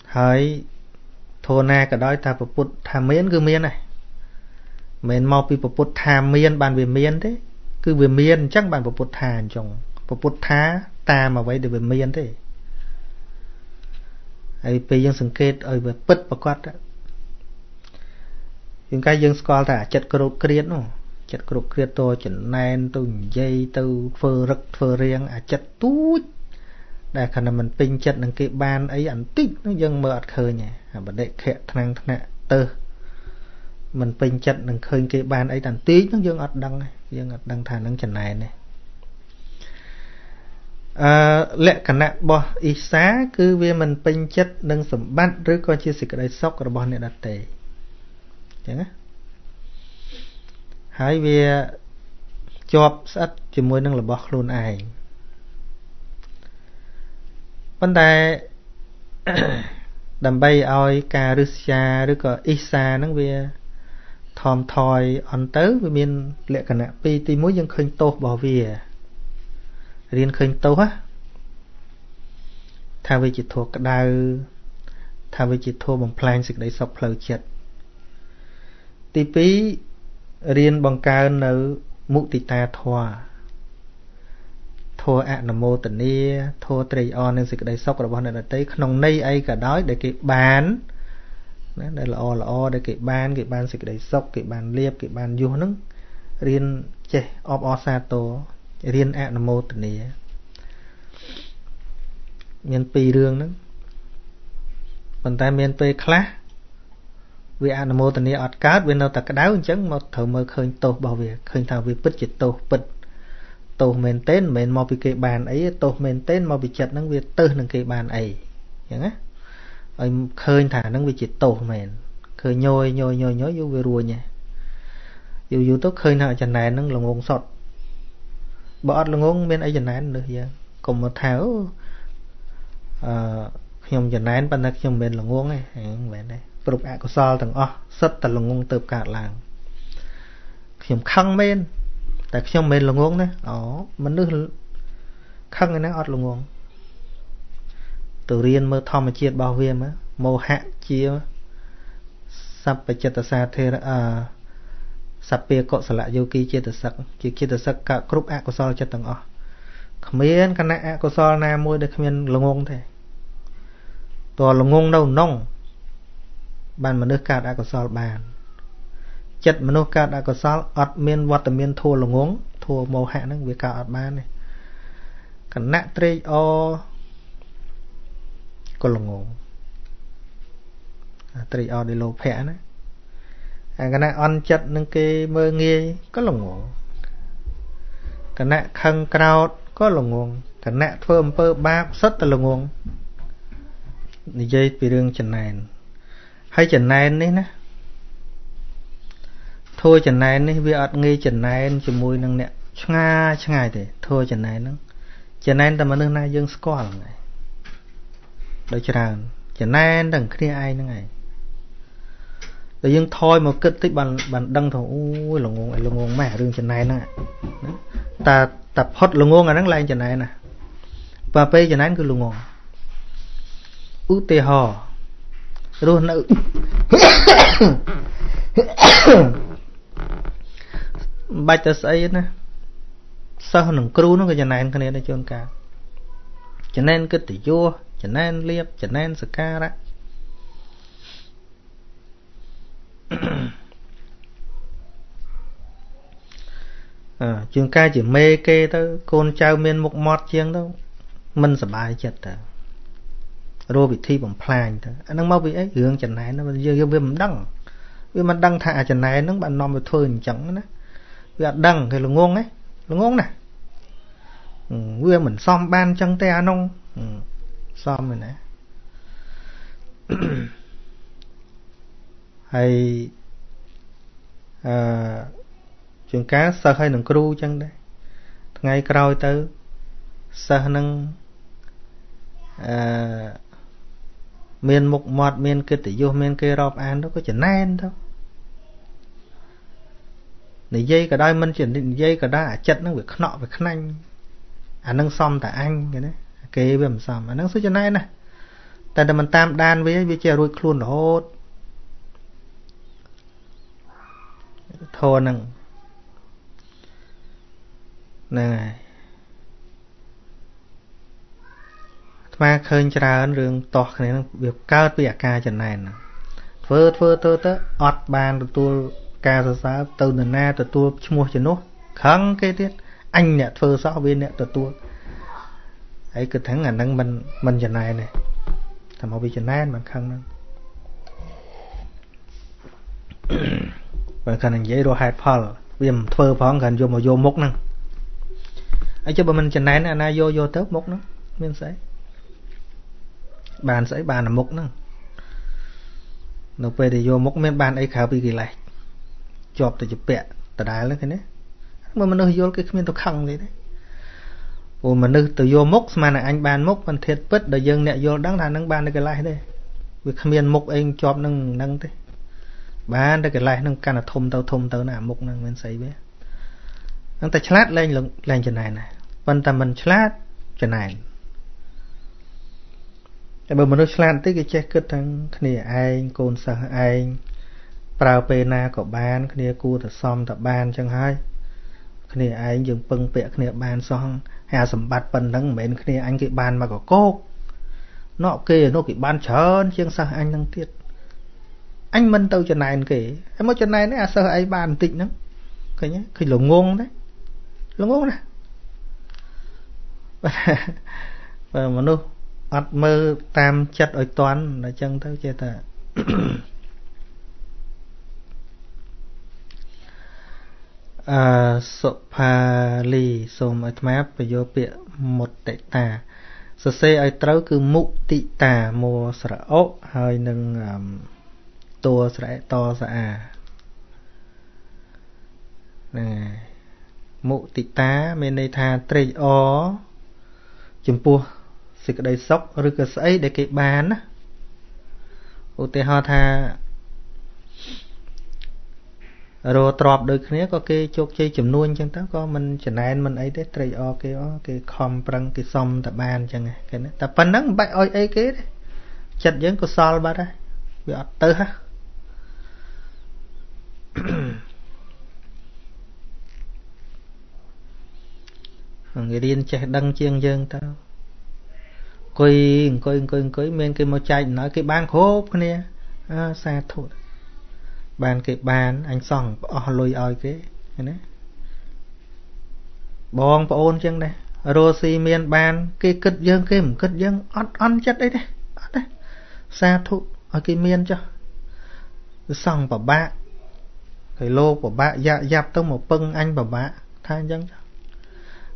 hỡi thô na cả đói ta phải put tham miến cứ miến này mình mau bị bột thà miên bàn về miên thế cứ về miên chắc bàn bột thà chồng bột thá ta mà vậy để về miên thế ai bây giờ sừng kết ơi về bứt và quát đó những cái dân scroll thả chật cột kiết nó chật cột kiết tôi chỉnh nén tôi dây tôi phơ rực phơ riêng à chật tút đại khả năng mình pin chật những cái ban ấy ảnh tích nó dân mệt khơi nhỉ à vấn đề khẹt thằng nè tơ mình pin chặt đừng khơi cái bàn ấy đàn tí nó dương ắt đăng thả nâng trần này này lẽ cả nạ bỏ ý xá cứ vì mình pin chặt đừng sẩm bát rứa coi chia sẻ cái đây sóc rồi bỏ này đặt tề chẳng á hãy vì chọp sắt chỉ môi nâng là bỏ luôn ai vấn đề đầm bay oi cà rứa xa rứa coi ý xá nâng vì thòm thòi ăn tới với miền lệ cả nè pi ti muối dân khơi tô bỏ về riêng khơi tô á thà vì chỉ thua cả đau thà vì chỉ thua bằng plan xịt đấy sọc phơi chật ti pi riêng bằng cao nữ mụ ti ta thua ạ nằm mô tình đi thua trầy on nên xịt đấy sọc là bọn này là tới nòng nay ấy cả đói để kịp bán đây là o để cái ban xịt cái đấy sọc cái bàn liệp cái bàn vô nâng riêng chế ọp ọ xa tố riêng ạ nằm mô tình này miền bì rương đó còn ta miền bì khá vì ạ nằm mô tình này ọt cát vì nó ta cái đáo chẳng mà thở mơ khơi tốt bảo vệ khơi thảo vì bích dịch tốt bịch tốt mền tên mền mò bị kệ bàn ấy tốt mền tên mò bị chật nâng vì tư nâng kệ bàn ấy chẳng á khơi thả nâng vì chỉ tốt mền khơi nhôi nhôi nhôi nhôi vô về rùa nha dù dù tốt khơi nào chẳng này nâng là ngôn sọt bọn là ngôn bên ấy chẳng này được vậy cùng một tháo nhom chẳng này bên này nhom bên là ngôn này bên này tục ạ có sao thằng o sất tận là ngôn từ cả làng nhom khăng bên tại nhom bên là ngôn đấy đó mình nước khăng cái này ọt là ngôn từ riêng mơ thom mà chia bao viêm á mô hạ chia sắp phải chia từ xa thế sắp bia cọ sạ vô kỳ chia từ sắc cả group ạ của sao cho tầng o khmien cái nạ của sao na môi được khmien là ngôn thế to là ngôn đâu nông bàn mà nước cát đã có sao bàn chật mà nước cát đã có sao ọt miên vọt miên thua là ngôn thua màu hạ nó việc cả ọt bàn này cái nạ tre o có là ngôn tre o đi lô phẻ đấy cái nạ on chật nâng kê mơ nghe có là ngôn cái nạ khăng crowd có là ngôn cái nạ thơm pơ ba rất là ngôn như vậy vì riêng chân này hay chẩn này đấy nè thôi chẩn này đấy vì ở nghe chẩn này chỉ mùi năng nè nga ngay thế thôi chẩn này tầm nước này dương score này đôi chân chẩn này đằng kia ai năng này rồi dương thôi một kết tích bàn bàn đăng thầu ui lồng ngôn mẹ đường chẩn này nè ta tập hot lồng ngôn ở đằng lại chẩn này nè và bây chẩn này cứ lồng ngôn út tê hò luôn nữa bạch tớ say nè sao nằng kêu nó cái chân này cái này cho cả chân này cứ tỉ vua chân này liệp chân này sờ ca đó trường ca chỉ mê kê tới con trao miên mục mọt chiêng đâu mình sờ bài chết à rồi bị thi bằng plan thôi anh đang mau bị ấy hưởng trận này nó giờ vì mình đăng thả trận này nó bạn nom về thôi chẳng nữa vì đăng thì là ngôn ấy là ngôn này vừa mình xóm ban chân te nông xóm rồi nè hay chuyện cá sơ hay nằng cru chân đây ngày cày tới sơ nằng miền mục mọt miền kia tự do miền kia rộp an đó có chả nên đâu để dây cả đôi mình chuyển định dây cả đôi chật nó bị nọ bị khăn anh đang xong tại anh cái đấy kê bầm xong anh đang số chả nên này tại mình tam đan với chè ruồi khuôn là hốt thôi nằng này mà khơi trả rừng tọt này nó việc cao bị ca trận này nè phơ tớ ọt bàn tụi ca sao tàu nền na tụi mua cho nó khăng cái tiết anh nè phơ sao bên nè tụi ấy cứ thắng là năng mình trận này này thằng mau bị trận này mà khăng nó và cần dễ đồ hạt phở viêm phơ phóng cần vô mà vô mốc năng ấy chứ bọn mình trận này là vô tớp mốc nó miên sấy bàn sấy bàn là mục nữa nó về thì vô mục men bàn ấy khảo bị gì lại chọp từ chụp bẹ từ đá lên cái đấy mà mình vô cái men tôi khăng gì đấy ôi mà nư từ vô mục mà là anh bàn mục mình thiệt bứt đời dân nè vô đáng thà nâng bàn cái lại đây vì men mục anh chọp nâng thế bàn cái lại nâng can là thôm tao nào mục nâng men sấy bé nâng ta chát lên trên này này vẫn ta mình chát trên này bởi mình nó sẵn tới cái chết kết thằng khỉ anh con sợ anh bảo bê na của ban khỉ cô thật xong thật ban chẳng hay khỉ anh dừng bưng bẹ khỉ ban xong hà sầm bạt bần đắng mến khỉ anh cái ban mà có cốt nọ kia nó cái ban trơn chiêng sợ anh đang tiết anh mân tâu cho này kể em mất cho này nó sợ anh bàn tịnh lắm kayaknya kelongong đấy, longong nè. Và mà nó ắt mơ tam chất ở toán là chân tới che ta. Sopali som atma payo pia một tệ tà. Sơ xe ai trấu cứ mụ tị tà mô sra ốc hơi nâng tua sra to sra à. Nè mụ tị tá mê nê tha trê ó chùm pua xịt đầy sóc rư cơ sấy để cái bán á. Ú tê ho tha rồi trọp đôi khía có cái chốt chơi chùm nuôn chẳng tao có mình chẳng ai mình ấy đấy trầy o cái ó cái khom prăng cái xom ta ban chẳng này cái nó ta phân nắng bạch oi ấy cái chặt giống có sol ba đây bị ọt tơ ha. Người điên chạy đăng chiêng dương tao coi men cái màu chạy nói cái ban khốp cái này à, xa thụt bàn cái bàn anh xong lùi oi cái này bong bò ôn chân đây rồi xì miền bàn cái cất dương cái một cất dương ăn chất đấy đấy xa thụ ở cái miền cho xong bà bạ cái lô của bạ dạ dạp tông một pưng anh bà bạ thay chân cho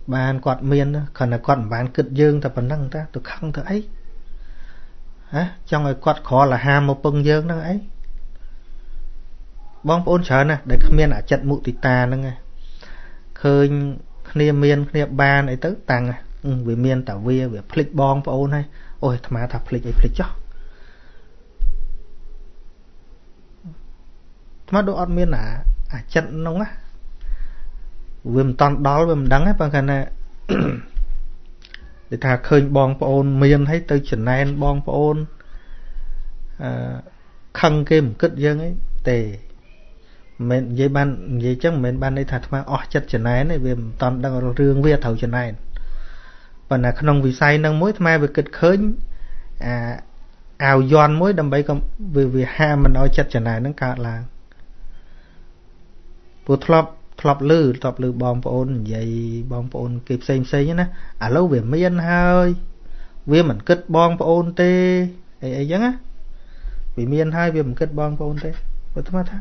bàn quạt miền còn là còn bàn cất dương tập năng ta tôi không thở ấy á trong người quạt khó là hàm một pưng dương đó ấy bong ôn chờ nè để miền ở trận mụ tị tà nữa nghe khơi niêm miền niêm ban ấy tới tàng này về miền tảo vía về phịch bong ôn hay ôi thà thà phịch ấy phịch cho thà độ ăn miền à trận nóng á vườn toàn đó vườn đắng ấy bằng cái này để thà khơi bong ôn miền thấy tới trận này bong ôn khăng kia một cất dương ấy tề mình dây ban dây chắc mình ban đây thật mà chất chuyện này này về toàn đang riêng về thầu chuyện này còn là không vì say nâng mối mai về kịch khơi ảo giòn mối đầm bấy công vì vì ha mình nói chất chuyện này nó cả là buộc thọp lư bom phôn dây bom phôn kịp xem nhé à lâu về miên hơi về mình kịch bom phôn tê ấy giống á vì miên hai về mình kịch bom phôn tê và thưa tha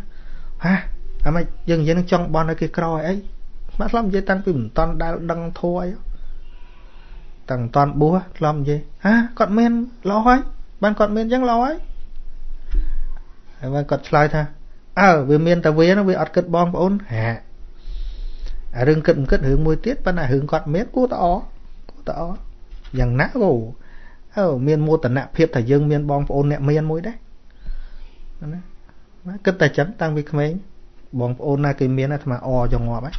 ha à mày dừng dây nó chong bon ở cái còi ấy mắt lắm dây tăng phim toàn đăng thôi tầng toàn búa lắm dây ha còn men lo ấy ban còn men chẳng lo ấy ban còn slide tha ở về men ta về nó về ọt cất bom ôn hả à đừng cất hướng môi tiết ban là hướng còn men cô ta ó dằng nã gù ở men mua tận nạp hiệp thả dương men bom ôn nẹp men môi đấy cất tài chấm tăng việc mấy bọn ôn na cái miếng này mà cho ngọt ấy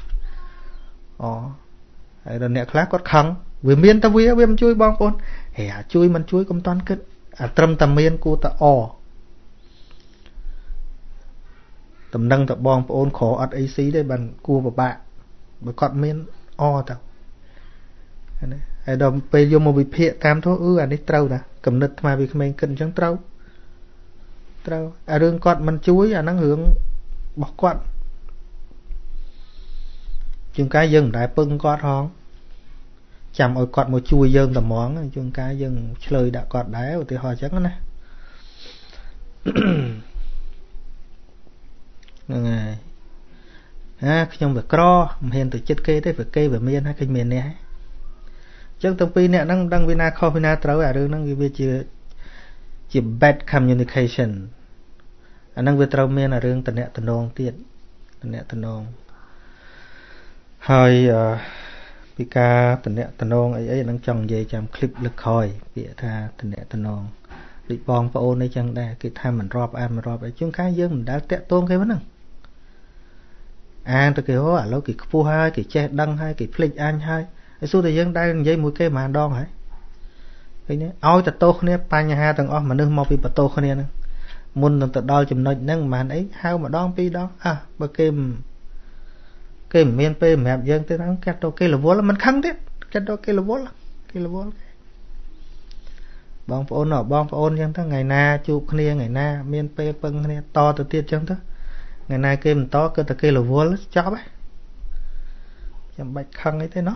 rồi nè khác có khăng về miếng ta vía em chui bọn ôn hẻ chui mình chui công toán cất trâm tầm miếng cô ta tầm nâng tập bọn ôn khó ăn ấy xí đây bằng cua và bạn bởi con miếng tao ấy đó về vô một vị phệ cam thôi anh ấy trâu nè cầm nứt mà việc mấy cân chẳng trâu đường quạt mình chuối năng hướng bỏ quạt chúng cái dừng đại pưng quạt hóng chạm ở quạt một chui dừng tầm món chúng cái dừng lời đã quạt đá thì họ chắc này này trong việc cro hiện từ chết kê tới việc kê về miền hay cái miền này trước thông tin này đang vina kho vina trâu đường năng về chưa chỉ bad communication anh đang về trao miên là riêng tình nong hơi pika tình nong ấy đang chồng dây chạm clip lực hồi bịa tha tình nong bị bong pha ôn đây chẳng đây cái tham mình drop ăn mình drop ấy chúng cái dương mình đã tẹt tôn cái vấn năng ăn từ cái hố à lâu cái phu hai cái che đăng hai cái flick ăn hai cái số thời gian đây dây mũi cây mà đong hả ôi ta tốt nè ba nhà hai tầng mà nước màu bị bà tốt nè muốn tầng đo chùm nội nâng màn ấy hao mà đo pi đó à bà kìm miên pê mẹp dân tới tháng kết đô kê là vô là mình khăn thế kết đô kê là vô là bóng phá ôn chẳng ta ngày na chụp nè ngày na miên pê bưng nè to từ tiết chẳng ta ngày na kìm to cơ ta kê là vô là chó bái chẳng bạch khăn ấy thế nó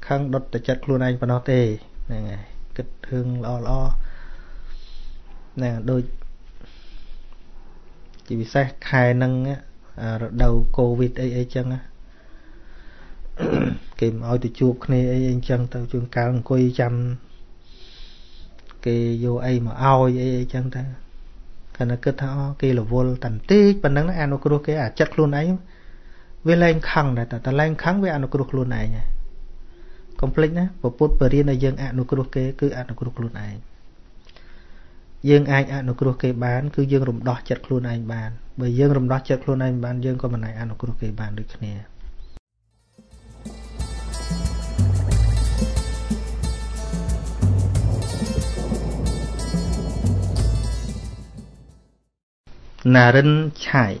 khăn đột để chặt luôn anh và nó tề này kịch thương lo lo nè đôi chỉ vì sao khai năng đầu covid ấy chăng á kìm ôi từ chuột này ấy chăng tao chuông cao coi chăm kì vô ấy mà ôi ấy chăng ta cái nó cứ thao kì là vô tầm tí bản năng nó ăn nó cái à chặt luôn ấy với lên khăng này ta lên khăng với ăn nó luôn này nhỉ complex nhé bộ phốt bờ riêng là dân ăn nó cứ ăn nó luôn này dương ai ăn nó kê bán cứ dương rồng đỏ chật luôn anh bàn bởi dương rồng đỏ chật luôn anh bàn dương con mình này ăn nó kê bàn được nè nà rên chảy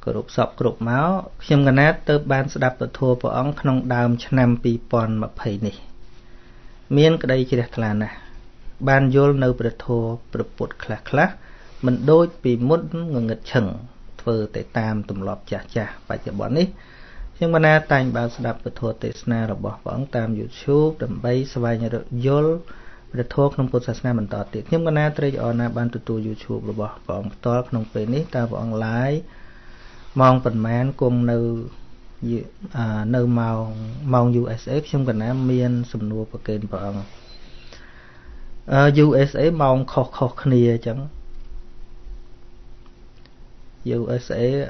cột sọc cột máu khiêm gần nát tơ ban sẽ đạp thua bỏ ống không đàm cho nằm bị bòn mà phải nè miên cái đây chỉ đặt là nè ban vô nấu bật thô bật bột mình đôi bị mốt người ngật chừng thờ tệ tam tụm lọp chả chả phải chả bọn đi nhưng mà na tành ban sẽ đạp bật thô tệ sna rồi bỏ bóng tam YouTube đầm bay sờ vai nhà được vô bật thô không có sna mình tỏ tiệt nhưng mà na tây ở na ban tụt tụt YouTube rồi bỏ bóng to không phải nít ta bỏ online mong phần mềm cùng nấu nơi màu USF trong cái này miền sầm nua và kênh vợ USF mong khó khó khăn chẳng USF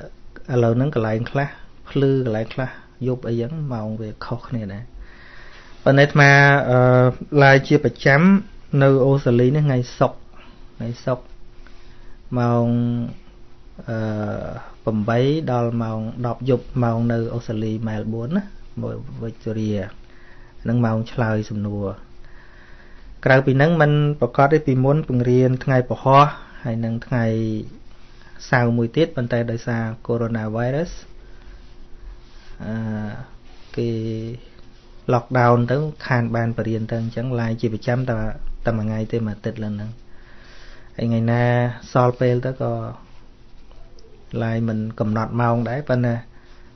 lâu nắng cái lạnh khá lư cái lạnh khá giúp ấy vẫn mong về khó khăn này phần này mà lại chia phải chấm nơi ô xử lý ngày sọc mong bầm bấy đo màu đọc dục màu nơi Australia Melbourne mỗi Victoria nâng màu trời sầm nùa cái vì nâng mình bỏ có đi muốn cùng riêng ngày bỏ ho hay nâng ngày sau mùi tiết bên tay đời xa coronavirus cái lockdown tới khàn bàn và riêng tân chẳng lại chỉ phải chăm tầm một ngày thêm mà tịch lần nâng ngày na sol pel tới có lại mình cầm nọt mong đấy và nè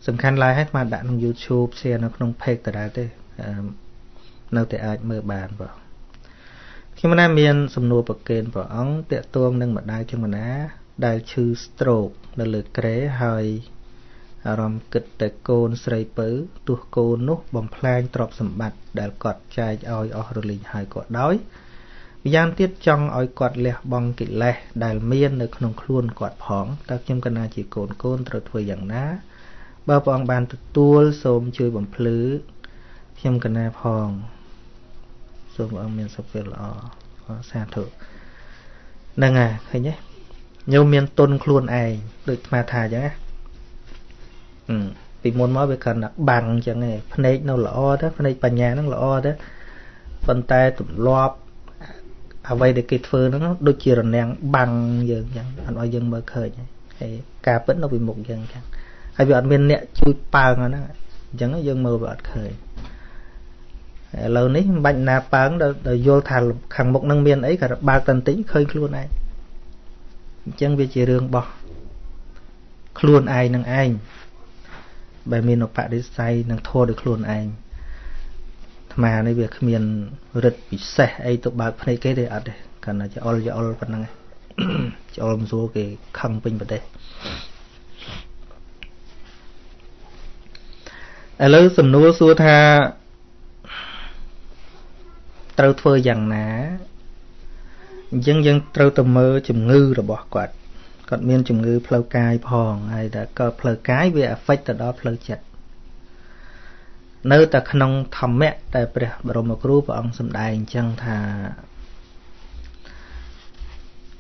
sân khăn lại hết mà đã nông YouTube xe nó không phê từ đấy thế nấu tệ ai mơ bàn vào khi mà nam miền sầm nua bậc kền vào ống tệ tuông nâng mặt đai cho mình á đai chư stroke là lượt kế hơi rầm kịch tệ côn sấy pứ tuột côn nốt bầm plan trọp sầm bạt đã cọt chai oi ở rồi lình hai cọt đói gian tiết trong oi quạt lẹ bằng kịch lẹ đài miên nơi khung khuôn quạt phóng ta chim cana chỉ cồn trượt thôi dạng ná bao bong bàn tuol xôm chơi bầm phứ chim cana phòng xôm ông miên sập về lọ xa thử nâng à thấy nhé nhiều miên tôn khuôn ai được mà thà chẳng á vì muốn nói về cần bằng chẳng này phần này nó lọ đó phần này bàn nhà nó lọ đó phần tay tụm lọp vậy để kịp phơi nó đôi chia rồi nè bằng dần chẳng anh nói dần bờ khơi này cà vẫn nó bị một dần chẳng hay bị anh bên nè chui pang rồi đó chẳng nó dần mờ bờ khơi lâu nấy bệnh nà pang rồi vô thàn khẳng một năng miên ấy cả ba tần tính khơi luôn này chẳng về chỉ đường bỏ luôn ai năng anh bài miên nó phải đi say năng thua được luôn anh mà nơi việc miền rực bị sẹt ấy tụ bạc này cái để ăn đấy cả là cho all phần năng cho all số cái khăng pin vào đây lấy sầm nua xua tha trâu phơi rằng ná dân trâu tầm mơ chùm ngư rồi bỏ quạt còn miền chùm ngư phơi cay phòn hay đã có phơi cái về phách từ đó phơi chặt nơi ta không thầm mẹ tại bà cru và ông xâm đài chẳng thà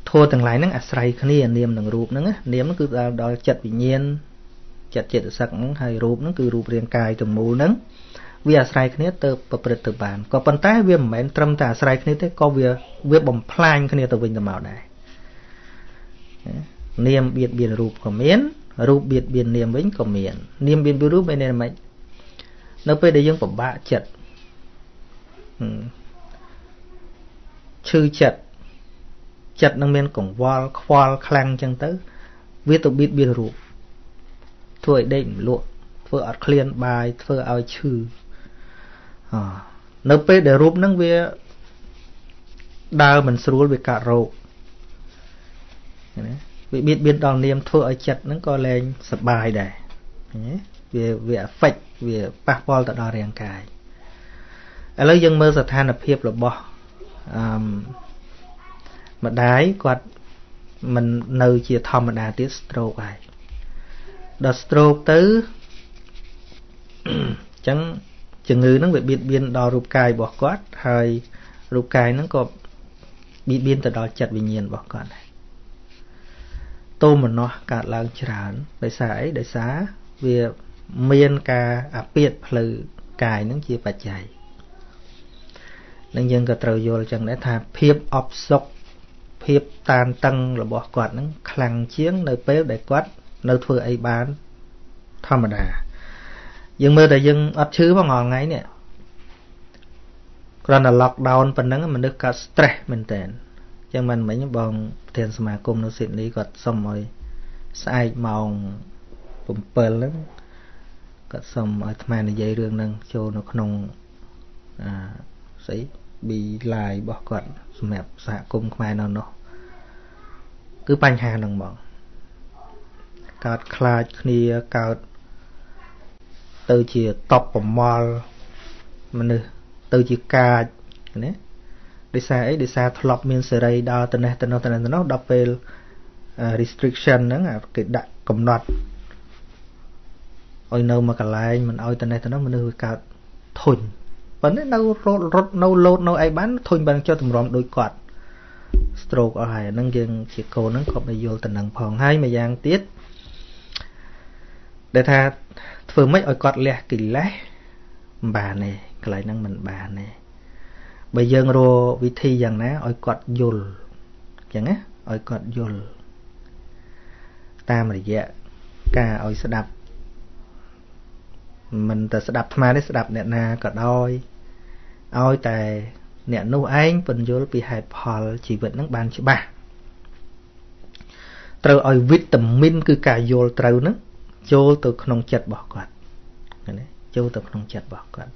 thua từng lái nắng asray khní niệm từng rụp nắng niệm nó cứ đòi chặt bị nhiên chặt chặt sặc hay rụp nó cứ rụp riêng cài từng mù nắng vì asray khní từ bật từ bàn có bàn tay vì mẹn trâm ta asray khní thế có vì bầm plan khní từ bình từ mạo này niệm biệt biệt rụp của miến rụp biệt biệt niệm vĩnh của miến niệm biệt biệt rụp bên này mày nó bây giờ dân phẩm bạ chật chư chật chật năng miên cổng vòl khoal khlang chẳng tới viết tục biết biên rụp thôi để lụa thôi ở clean bài thôi ở chư nợ p để rúp nâng về đào mình sưu về cả rộ vì biết biết đòn niêm thôi ở chật nó coi lên sập bài để về về phạch về passport tại đào riêng cài ở lấy dân mơ sờ than là hiệp là bỏ mà đái quạt mình nơi chia thom mình đã tiết stroke này đợt stroke tới chẳng chừng ngư nó bị biên biên đo rụp cài bỏ quát hay rụp cài nó có bị biên từ đó chặt bị nhiên bỏ quát này tô mình nó cả lần chán để xài để xá việc miên cả biệt lự cài nó chia bạch chạy nên dân cả trầu vô chẳng để thà hiệp ốp sọc hiệp tàn tăng là bỏ quạt nó khăng chiến nơi bếp để quát nơi thưa ấy bán thầm đà dân mơ đại dân ấp chứ bao ngọn ấy nè còn là lockdown phần nắng mình được cả stress mình tiền cho mình mấy những bọn tiền mà cùng nó xịn lý gọt xong rồi sai màu bụng bờ lắm gọt xong ở thầm này dây rương nâng cho nó không sĩ bị lại bỏ gọt mẹp xạ cùng mai nó cứ banh hà nâng bọn cào khai kia cào từ chỉ top của mall mình từ chỉ cà đấy để xa thọp miền sài đây đó từ này nó đọc về restriction đó là cái đại cấm đoạt ôi nâu mà cả lại mình ôi từ này từ nó mình nuôi cào thùn vẫn đấy nâu ai bán thùn bằng cho tụm rộm đôi quạt stroke ở hải nâng riêng chỉ cô nâng cọp này vô từ nâng phòng hai mà giang tiết để tha thưa mấy ôi quạt lẹ kỳ lẽ bà này cái lại năng mình bà này bây giờ rồi vị thi rằng ná ôi quạt dồn chẳng á ôi quạt dồn ta mà dạ cả ôi sẽ đập mình ta sẽ đập mà đấy sẽ đập nè na cả đôi ôi tài nè nô anh phần dồn bị hại phò chỉ vẫn năng bàn chỉ bà trâu ôi vitamin cứ cả dồn trâu nữa vô từ không chặt bỏ quạt, vô từ không chặt bỏ quạt.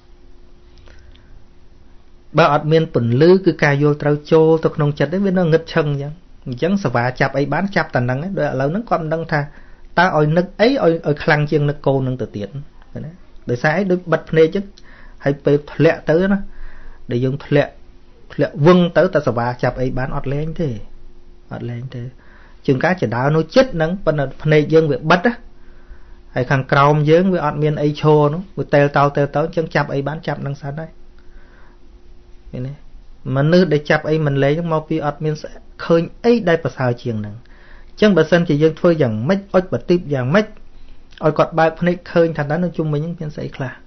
Ba ở miền Bẩn Lư cứ cài vô trâu châu từ không chặt đến bên nó ngất chân vậy, chẳng sợ vả chạp ấy bán chạp tận năng ấy, đôi lâu nó còn đang tha, ta oi nước ấy oi khăn chiêng nước cô nâng từ tiện, đời sai đôi bật nề chứ, hay về lẹ tới nó, để dùng lẹ vung tới ta sợ vả chạp ấy bán ọt lên thế, chừng cá chỉ đào nó chết nâng, bên là nề dân việc bắt á. Hay khăn còng dướng với ăn miên ấy chô nó, với tèo tao chân chạp ấy bán chạp năng sẵn đấy. Này, mà nữ để chạp ấy mình lấy những màu phí ăn miên sẽ khơi ấy đây bà sao chiêng năng. Chân bà sân chỉ dân thôi rằng mách ôi bà tiếp rằng mách ôi cọt bài phân ích khơi thật đó nó chung với những miên sẽ là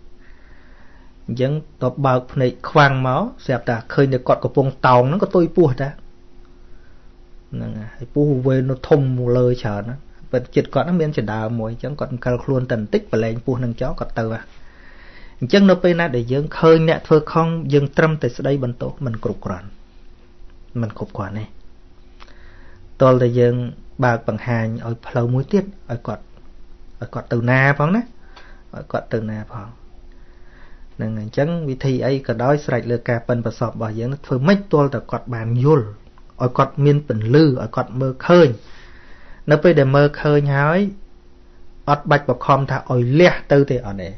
dân tộc bà phân ích khoang máu dẹp ta khơi để cọt của vùng tàu nó có tôi bùa ra. Bùa về nó thông một lời chờ nó và chịt con nó miên chỉ đào mồi chẳng còn cào luôn tận tích và lên buôn hàng chó còn tờ à chẳng nó bên này để dừng khơi nè thôi không dừng trăm tới đây bên tổ mình cục quẩn này tôi là dừng bạc bằng hàng ở lâu muối tiết ở cọt từ na phong đấy ở cọt từ na phong nên chẳng vì thi ấy cả đói sạch lừa cà pần và sọp bỏ dừng thôi mấy tôi là cọt bàn vô ở cọt miên Bẩn Lư ở cọt mơ khơi nó bây giờ mơ khơi nhói ọt bạch bọc khom thả ôi lẹ tư thì ở đây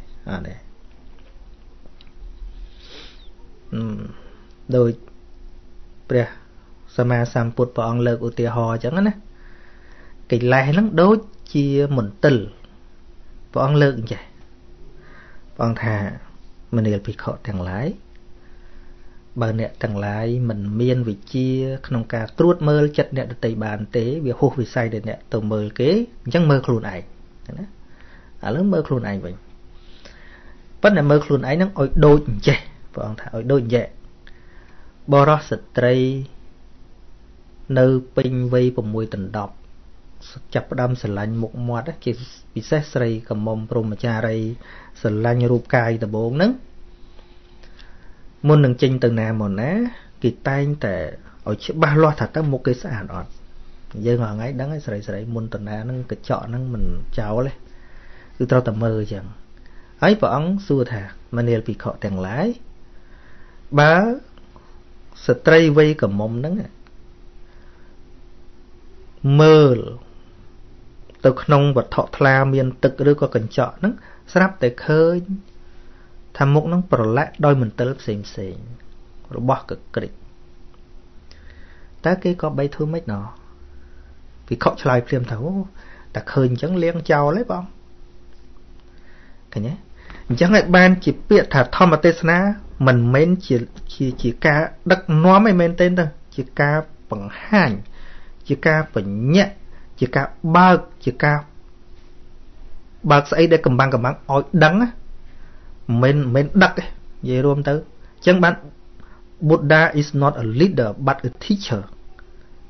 đôi bây giờ Sama Samput và ông lợt ưu tìa hò chẳng á cái lẽ nó đối chia mụn tửl và ông lợt vậy và ông thả mình đều bị khổ thằng lái bà nẹ thằng lái mình miên vì chia không cả truốt mơ chất nẹ tây bàn tế vì hô vì say để nẹ tàu mơ kế chẳng mơ khôn ảnh lớn mơ khôn ảnh vậy bất là mơ khôn ảnh nó ôi đôi dẹ và ông thả ôi đôi dẹ bò rót sật trây nơ pin vây vào mùi tình đọc chập đâm sờ lạnh một mọt á chỉ bị xét sây cầm mồm prom mà cha đây sờ lạnh ruột cay từ bốn nấng môn nâng chinh từ nà một ná kỳ tay tệ ở chỗ ba loa thật các một cái xã đó giờ ngọn ấy đắng ấy sợi môn từ nà nâng cái chọn nâng mình cháu lên cứ trao tầm mơ chẳng ấy bỏ ông xua thả mà nèo bị khọ tèng lái bá sợi tây vây cầm mông nắng mơ từ nông vật thọ thla miền tực đưa qua cẩn chợ nắng sáp để khơi tham mục nắng bờ lạ đôi mình tới lớp xềm xềm rồi bỏ cực kịch ta kia có bay thưa mấy nọ vì khọ lại phim thấu ta khơi chẳng liêng chào lấy bông cái nhé chẳng lại ban chỉ biết thả thom mà tesna mình men chỉ ca đắc nó mới men tên thôi chỉ ca bằng hành chỉ ca bằng nhẹ chỉ ca bạc chỉ ca bạc ấy để cầm băng ói đắng á men đắc ấy về rôm tới chẳng bạn Buddha is not a leader but a teacher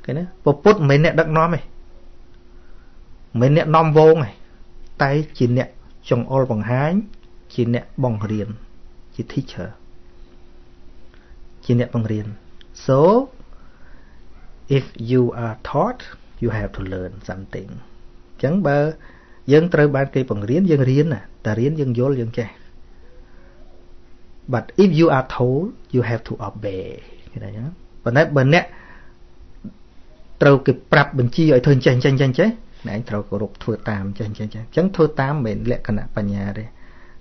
cái này Phật men nè đắc nó mày men nè nom vô này tay chỉ nè trong all bằng hái chỉ nè bằng riền chỉ teacher chỉ nè bằng riền. So if you are taught you have to learn something chẳng bơ dân trời ban cây bằng riền à ta riền dân vô dân che but if you are told you have to obey cái này nhá và nãy bên nè trâu kịp prap bình chi ở thường chanh chế nãy trâu cổ rục thua tam chanh chẳng thua tam mình lệ cả nãy bằng nhà đây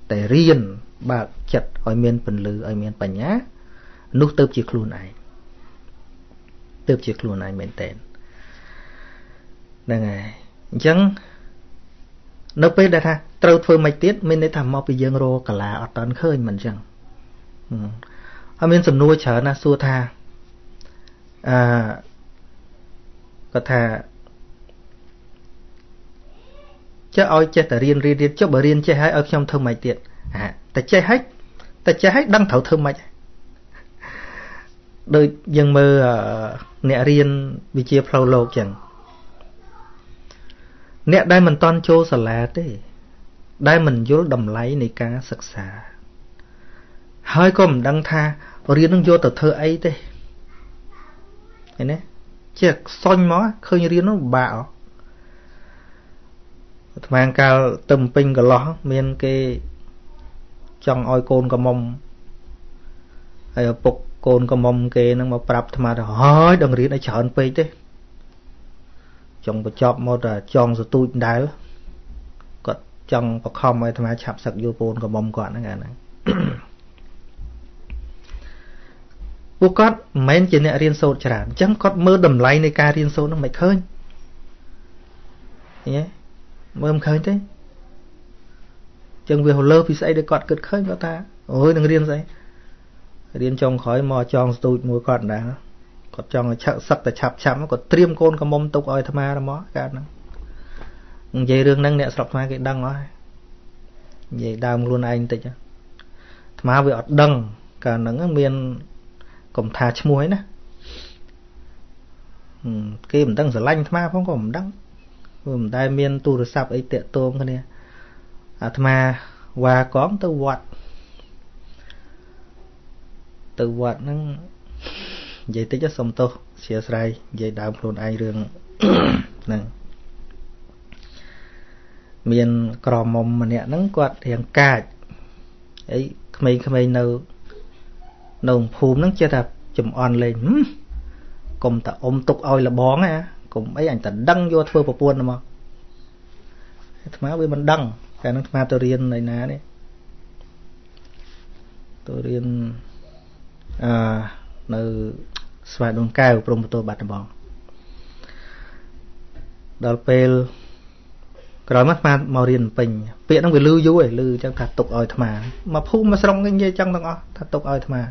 tại riêng bạc chặt ở miền phần lư ở miền bằng nhá nút tớp chiếc luôn này mình tên đang ngày chẳng nó bây đã tha trâu thua mạch tiết mình để thầm mò bị dương rô cả là ở tận khơi mình chẳng ở miền sầm nuôi chở na xua tha có tha chứ ôi chết ta riêng cho bà riêng chơi hái ở trong thơ mày tiệt à ta chơi hết đang thấu thơ mày đôi dân mơ nẹ riêng vì chia phao lâu chẳng nẹ đây mình toàn chô sà lá đấy đây mình vô đầm lấy này cá sặc sà hơi có mình đang tha riêng đang vô tờ thơ ấy đấy này nè chứ xoay mó khơi riêng nó bạo mang cao tầm pin cả ló miền cái trong oi côn cả mông hay phục côn cả mông cái nó mà prap tham ra hỏi đồng riết nó chọn pin thế trong bờ chọp một là trong rồi tui đái lắm còn trong bờ khom ấy tham chạm sạc vô côn cả mông còn nữa nè buộc cót mấy chị nè riêng sâu chả chẳng cót mơ đầm lay này ca riêng sâu nó mày khơi nhé mơ không khơi thế chẳng về hồ lơ thì sẽ để cọt cực khơi vào ta ôi đừng riêng dậy riêng trong khói mò trong tụt mùi cọt đã cọt trong là chợ sập là chạp còn triêm côn còn mông tục oi tham ra mó cả nó dây rương năng nẹt sọc mai cái đăng nói dây đam luôn anh tịch tham về ọt đăng cả nắng miền cổng thà muối nè kia mình đăng giờ lanh tham không còn đăng hôm tai miên tu rồi sắp ấy tiện tôm cái này mà và có từ vật nó vậy tới cho xong tô xia sài vậy đào luôn ai rương nè miên còm mồm mà nè nó quạt hàng cài ấy khmei nồng phùm nó chưa tập chùm on lên cùng ta ôm tục oi là bón á cùng ấy ảnh ta đăng vô thơ vào buôn mà má với mình đăng cái nó má tôi riêng này ná đấy tôi riêng nơi xoài đồn cao của tôi bạt bóng đó pel rồi mất má màu riêng bình viện nó bị lưu dữ ấy lưu chẳng thật tục ỏi thầm mà phu mà xong cái gì chẳng đó thật tục ỏi thầm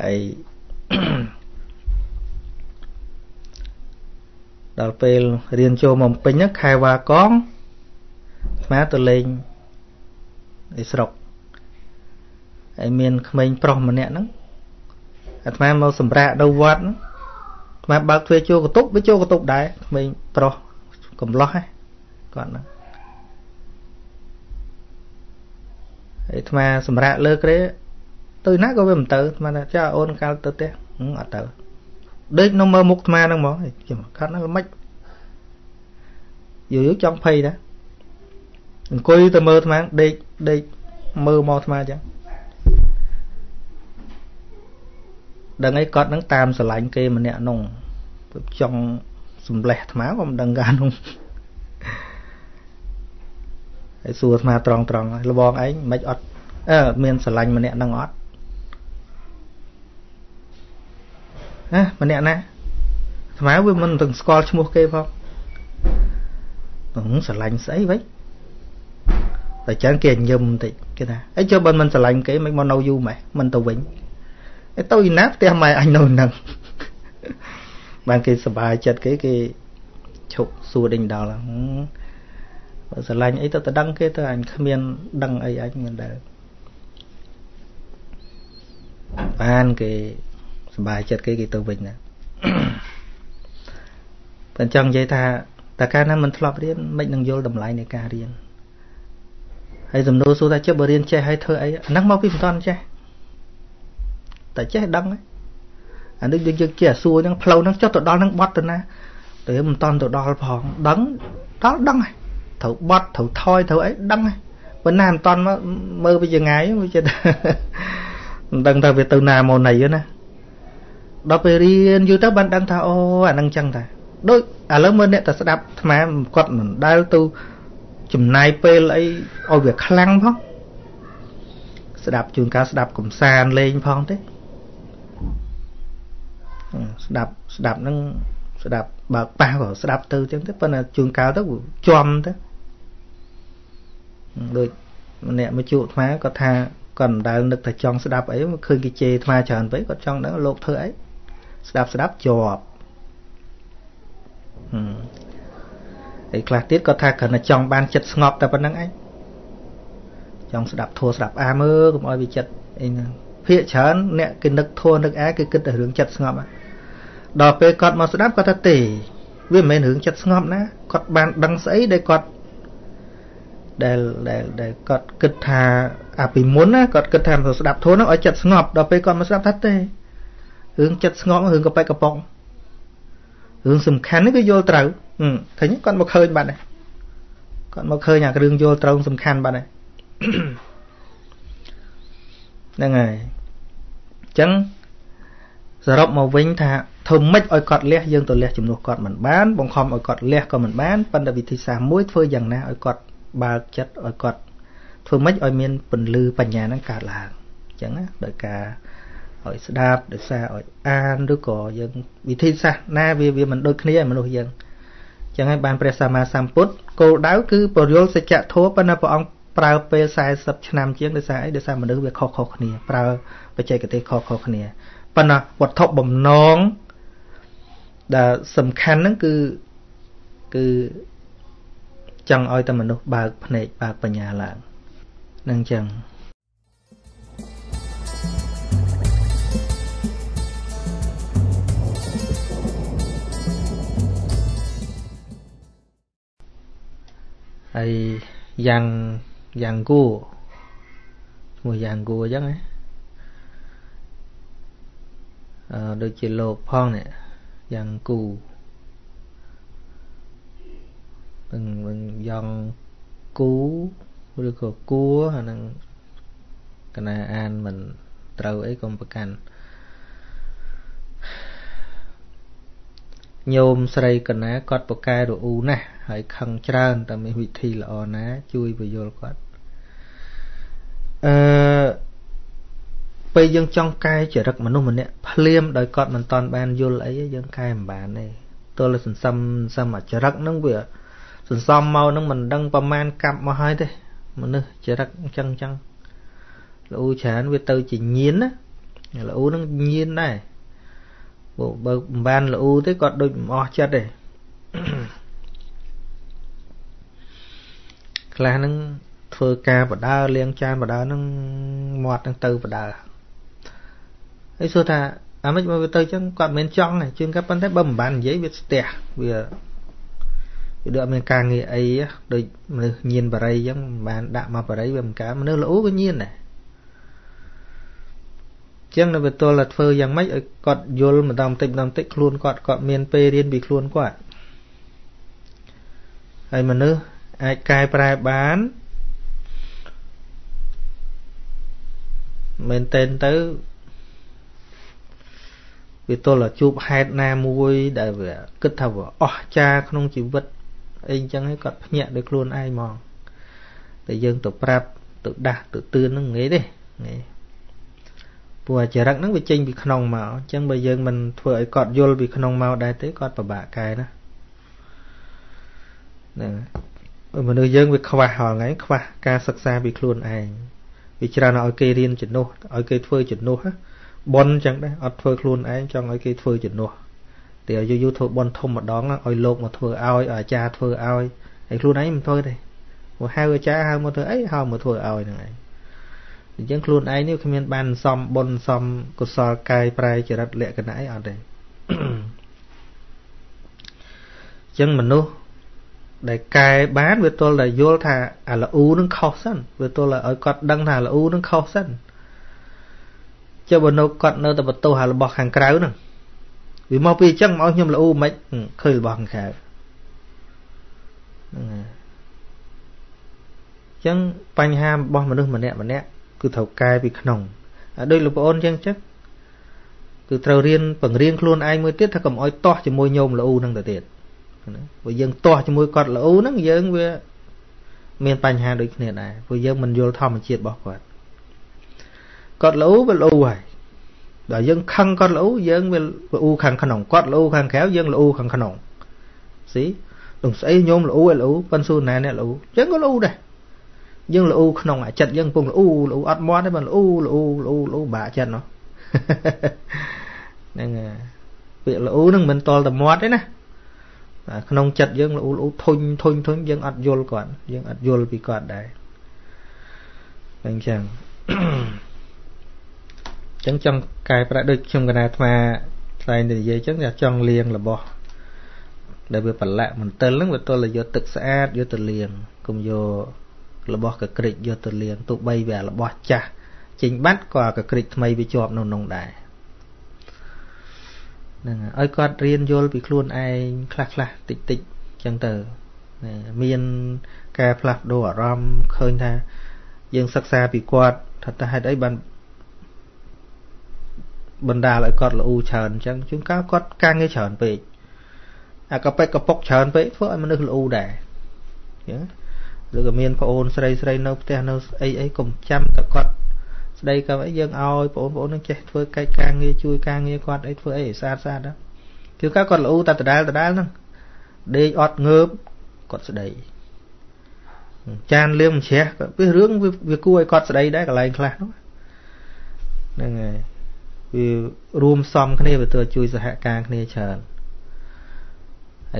ấy đó pel riêng cho mầm pin nhất khai và con má tôi lên để sọc ấy miền mình prom mà nè nó má màu sầm rạ đầu vọt nó má bạc thuê cho có tốt với cho có tốt đấy mình pro cầm lo hay còn nó ấy mà sầm rạ lơ cái đấy tôi nát có về một tờ mà là cho ôn cao tờ té ở tờ đấy nó mơ mục ma đang mỏ thì chỉ cắt nó mách dữ trong pay đó coi từ mơ thằng đây đây mơ mò thằng chứ đằng ấy có đằng tam sờ lạnh kia mà nè nòng trong sùng lẹ thằng không đằng gan không ấy xua thằng tròn tròn là bọn ấy mấy ọt miền sờ lạnh mà nè đang ọt á mà nè nè thằng với mình từng score cho mua kia không cũng sờ lạnh sấy vậy tại chẳng kia nhầm thì cái này ấy cho bên mình sờ lạnh cái mấy món nấu du mày mình tàu vĩnh ấy tôi nát tem mày anh nồi nằng ban kia sờ bài chặt cái chụp xua đình đào là sờ lạnh ấy tao đăng cái tao anh comment đăng ấy anh mình để ban cái sờ bài chặt cái tàu vĩnh này còn trong vậy ta ta cái này mình thọp điên mình đang vô đầm lại này cả điên hay dùm nô số ta chấp bờ điên che hay thơ ấy nắng mau cái phần toàn che tại che đắng ấy anh đứng đứng che xua đang phâu đang cho tụi đó đang bót rồi nè để mình toàn tụi đó phòng đắng đó đắng này thầu bót thầu thoi thầu ấy đắng này bên nam toàn mơ bây giờ ngái bây giờ đang ta về từ nào màu này nữa nè đó về điên vô tới ban đang thà ô anh đang chăng ta đôi à lớn hơn đấy ta sẽ đạp mà quật đai tu chùm này pê lấy ôi việc khăn phong sẽ đạp chuồng cá sẽ đạp cùng sàn lên phong thế sẽ đạp nó sẽ đạp bạc ba của sẽ đạp tư chứ thế phần là chuồng cá đó của chom thế rồi nè mới chuột má có tha còn đào được thầy chong sẽ đạp ấy mà khơi cái chê tha tròn với còn trong đó lột thơ ấy sẽ đạp chọp ấy là tiết có tha cần là chồng ban chật ngọt ta vẫn đang ấy chồng sẽ đạp thua sẽ đạp a mơ cũng ơi bị chật phía chán nè cái nước thua nước á cái kịch ở hướng chật ngọt đó về cọt mà sẽ đạp có ta tỉ với mình hướng chật ngọt ná cọt ban đăng sấy để cọt để cọt kịch thà à vì muốn á cọt kịch thà rồi sẽ đạp thua nó ở chật ngọt đó về cọt mà sẽ đạp thắt tê hướng chật ngọt hướng cặp bay cặp bóng hướng sầm khánh cái vô trầu thấy những con một khơi bạn này con một khơi nhà cái đường vô trâu sầm khăn bạn này đang ngày chẳng giờ rộng màu vĩnh thà thơm mít oi cọt lẹ dương tôi lẹ chùm nụ cọt mình bán bông khom oi cọt lẹ còn mình bán phân đặc biệt thì xả muối phơi dần na oi cọt ba chất oi cọt thơm mít oi miên phần lư phần nhà đang cả là chẳng á đợi cả oi đạp đợi xa oi an đứa cò dương bị thi xa na vì mình đôi kia mình đôi dương chẳng ai bàn Prasamasamput cô đáo cứ Purul sẽ chạ thua bên nào ông Prao Pê sai sập năm chiến để sai mà đứa về khó khó khăn Prao Pê chạy cái tên khó khó khăn bên nào vật thọ bầm nón đã sầm khăn nó cứ chẳng oi tâm mình đâu bà này bà bà nhà là năng chẳng ai giang gu mùi giang gu chắc ấy đôi chỉ lột phong này giang gu bằng giang cú được gọi cua hay năng cái này an mình trâu ấy còn bậc canh nhôm sợi cần á cọt bọc cài đồ u nè hãy khăng tràn ta mới huy thi là o ná chui vào vô cọt bây giờ trong cài chỉ rực mà nô mình nè phiem đòi cọt mình toàn ban vô lấy dân cài mà bạn này tôi là sần sâm sâm mà chỉ rực nó vừa sần sâm mau nó mình đăng pa man cặp mà hai thế mà nữa chỉ rực chăng chăng là u chán với tôi chỉ nhiên á là u nó nhiên này bộ ban là u thế còn đôi mò chết này là nó phơi ca và đa liên chan và đa nó mọt nó từ và đa ấy xưa ta à mấy mà từ chứ còn bên trong này chuyên các bạn thấy bầm bàn giấy việt tẻ vừa đợi mình càng nghề ấy đôi nhìn vào đây giống bạn đạm mà vào đấy bầm cá mà nó lũ cái nhiên này chẳng là về tôi là phơi giang máy cọt vô mà đầm tịnh luôn cọt miền pê điên bị luôn quạt hay mà nữa ai cài bài bán mình tên tới vì tôi là chụp hạt nam môi đại về kết thảo vợ cha không chịu vật anh chẳng hay cọt nhẹ được luôn ai mòn để dân tự prap tự đạt tự tư nó nghĩ đi nghe bùa chả rắc nó bị chênh bị khăn màu chẳng bây giờ mình thua ấy cọt vô bị khăn màu đại tế cọt và bạ cái đó nè mà người dân bị khoa hỏi ngay khoa ca sặc xa bị luôn ai vì cho nó ở cây riêng chuyển nô ở cây phơi chuyển nô bon chẳng đấy ở phơi luôn ai trong ở cây phơi chuyển nô thì ở YouTube bon thông một đón ở lộn mà thua ao ở cha thua ao ấy luôn ấy mình thôi đây một hai người cha hai một thứ ấy họ một thua ao này thì chẳng luôn ấy nếu comment ban xong bon xong cột sò cài prai chỉ đặt lệ cái nãy ở đây chẳng mình nô để cài bán với tôi là vô thà là u nó khó sẵn với tôi là ở cọt đăng thà là u nó khó sẵn cho bọn nó cọt nó tập tôi hà là bọc hàng cáo nè vì mau pi chắc máu nhưng là u mấy khơi bọc hàng cáo chẳng bánh ham bọc mà đừng mà nẹ cứ thầu cài bị khổng ở đây là bộ ôn chăng chắc cứ thầu riêng bằng riêng luôn ai mới tiết thà cầm oi to cho môi nhôm là u năng được tiền bây giờ to cho môi cọt là u nó dân về miền Tây Hà đối này này bây giờ mình vô thăm mình triệt bỏ cọt cọt là u là u này đòi dân khăn cọt là u dân về u khăn khăn nòng cọt là u khăn khéo dân là u khăn khăn nòng xí đồng sấy nhôm là u con su này là u chẳng có u đây dân là u khăn nòng lại chặt dân cùng là u ăn món đấy mình là u bả chặt nó nên việc là u nó mình to là món đấy nè không chặt dân là u thôi dân ăn vô còn dân ăn vô bị còn đấy anh chàng chẳng trong cái phải được trong cái này mà này thì dễ chắc là trong liền là bỏ để vừa bật lại mình tên lắm với tôi là vô thực sẽ vô từ liền cùng vô là bỏ cái kịch vô từ liền tụ bay về là bỏ cha chính bắt qua cái kịch mày bị chọp nồng nồng đại ơi con riêng vô bị luôn ai khạc tịch tịch chẳng từ miền cà phạc đồ ở rom khơi tha dân sắc xa bị quạt thật ra hai đấy bàn bần đà lại con là u chờn chẳng chúng cá con cang cái chờn bị cà phê cà phốc chờn bị phước anh nước là u đẻ rồi cái miền phổ ôn sray nấu than nấu ấy cùng chăm cả con đây các bạn dân ơi bố nó chết với cái càng nghe chui càng nghe quạt ấy với ấy xa đó cứ các con là u ta đá nó đi ọt ngớp con sẽ đầy chan liêm che cái hướng việc cua con sẽ đầy đấy cả lại là nó nên này vì room xong cái này về từ chui sẽ hạ càng này chờ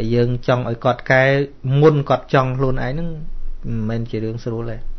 dân trong ấy cọt cái muôn cọt trong luôn ấy nó mình chỉ đường số này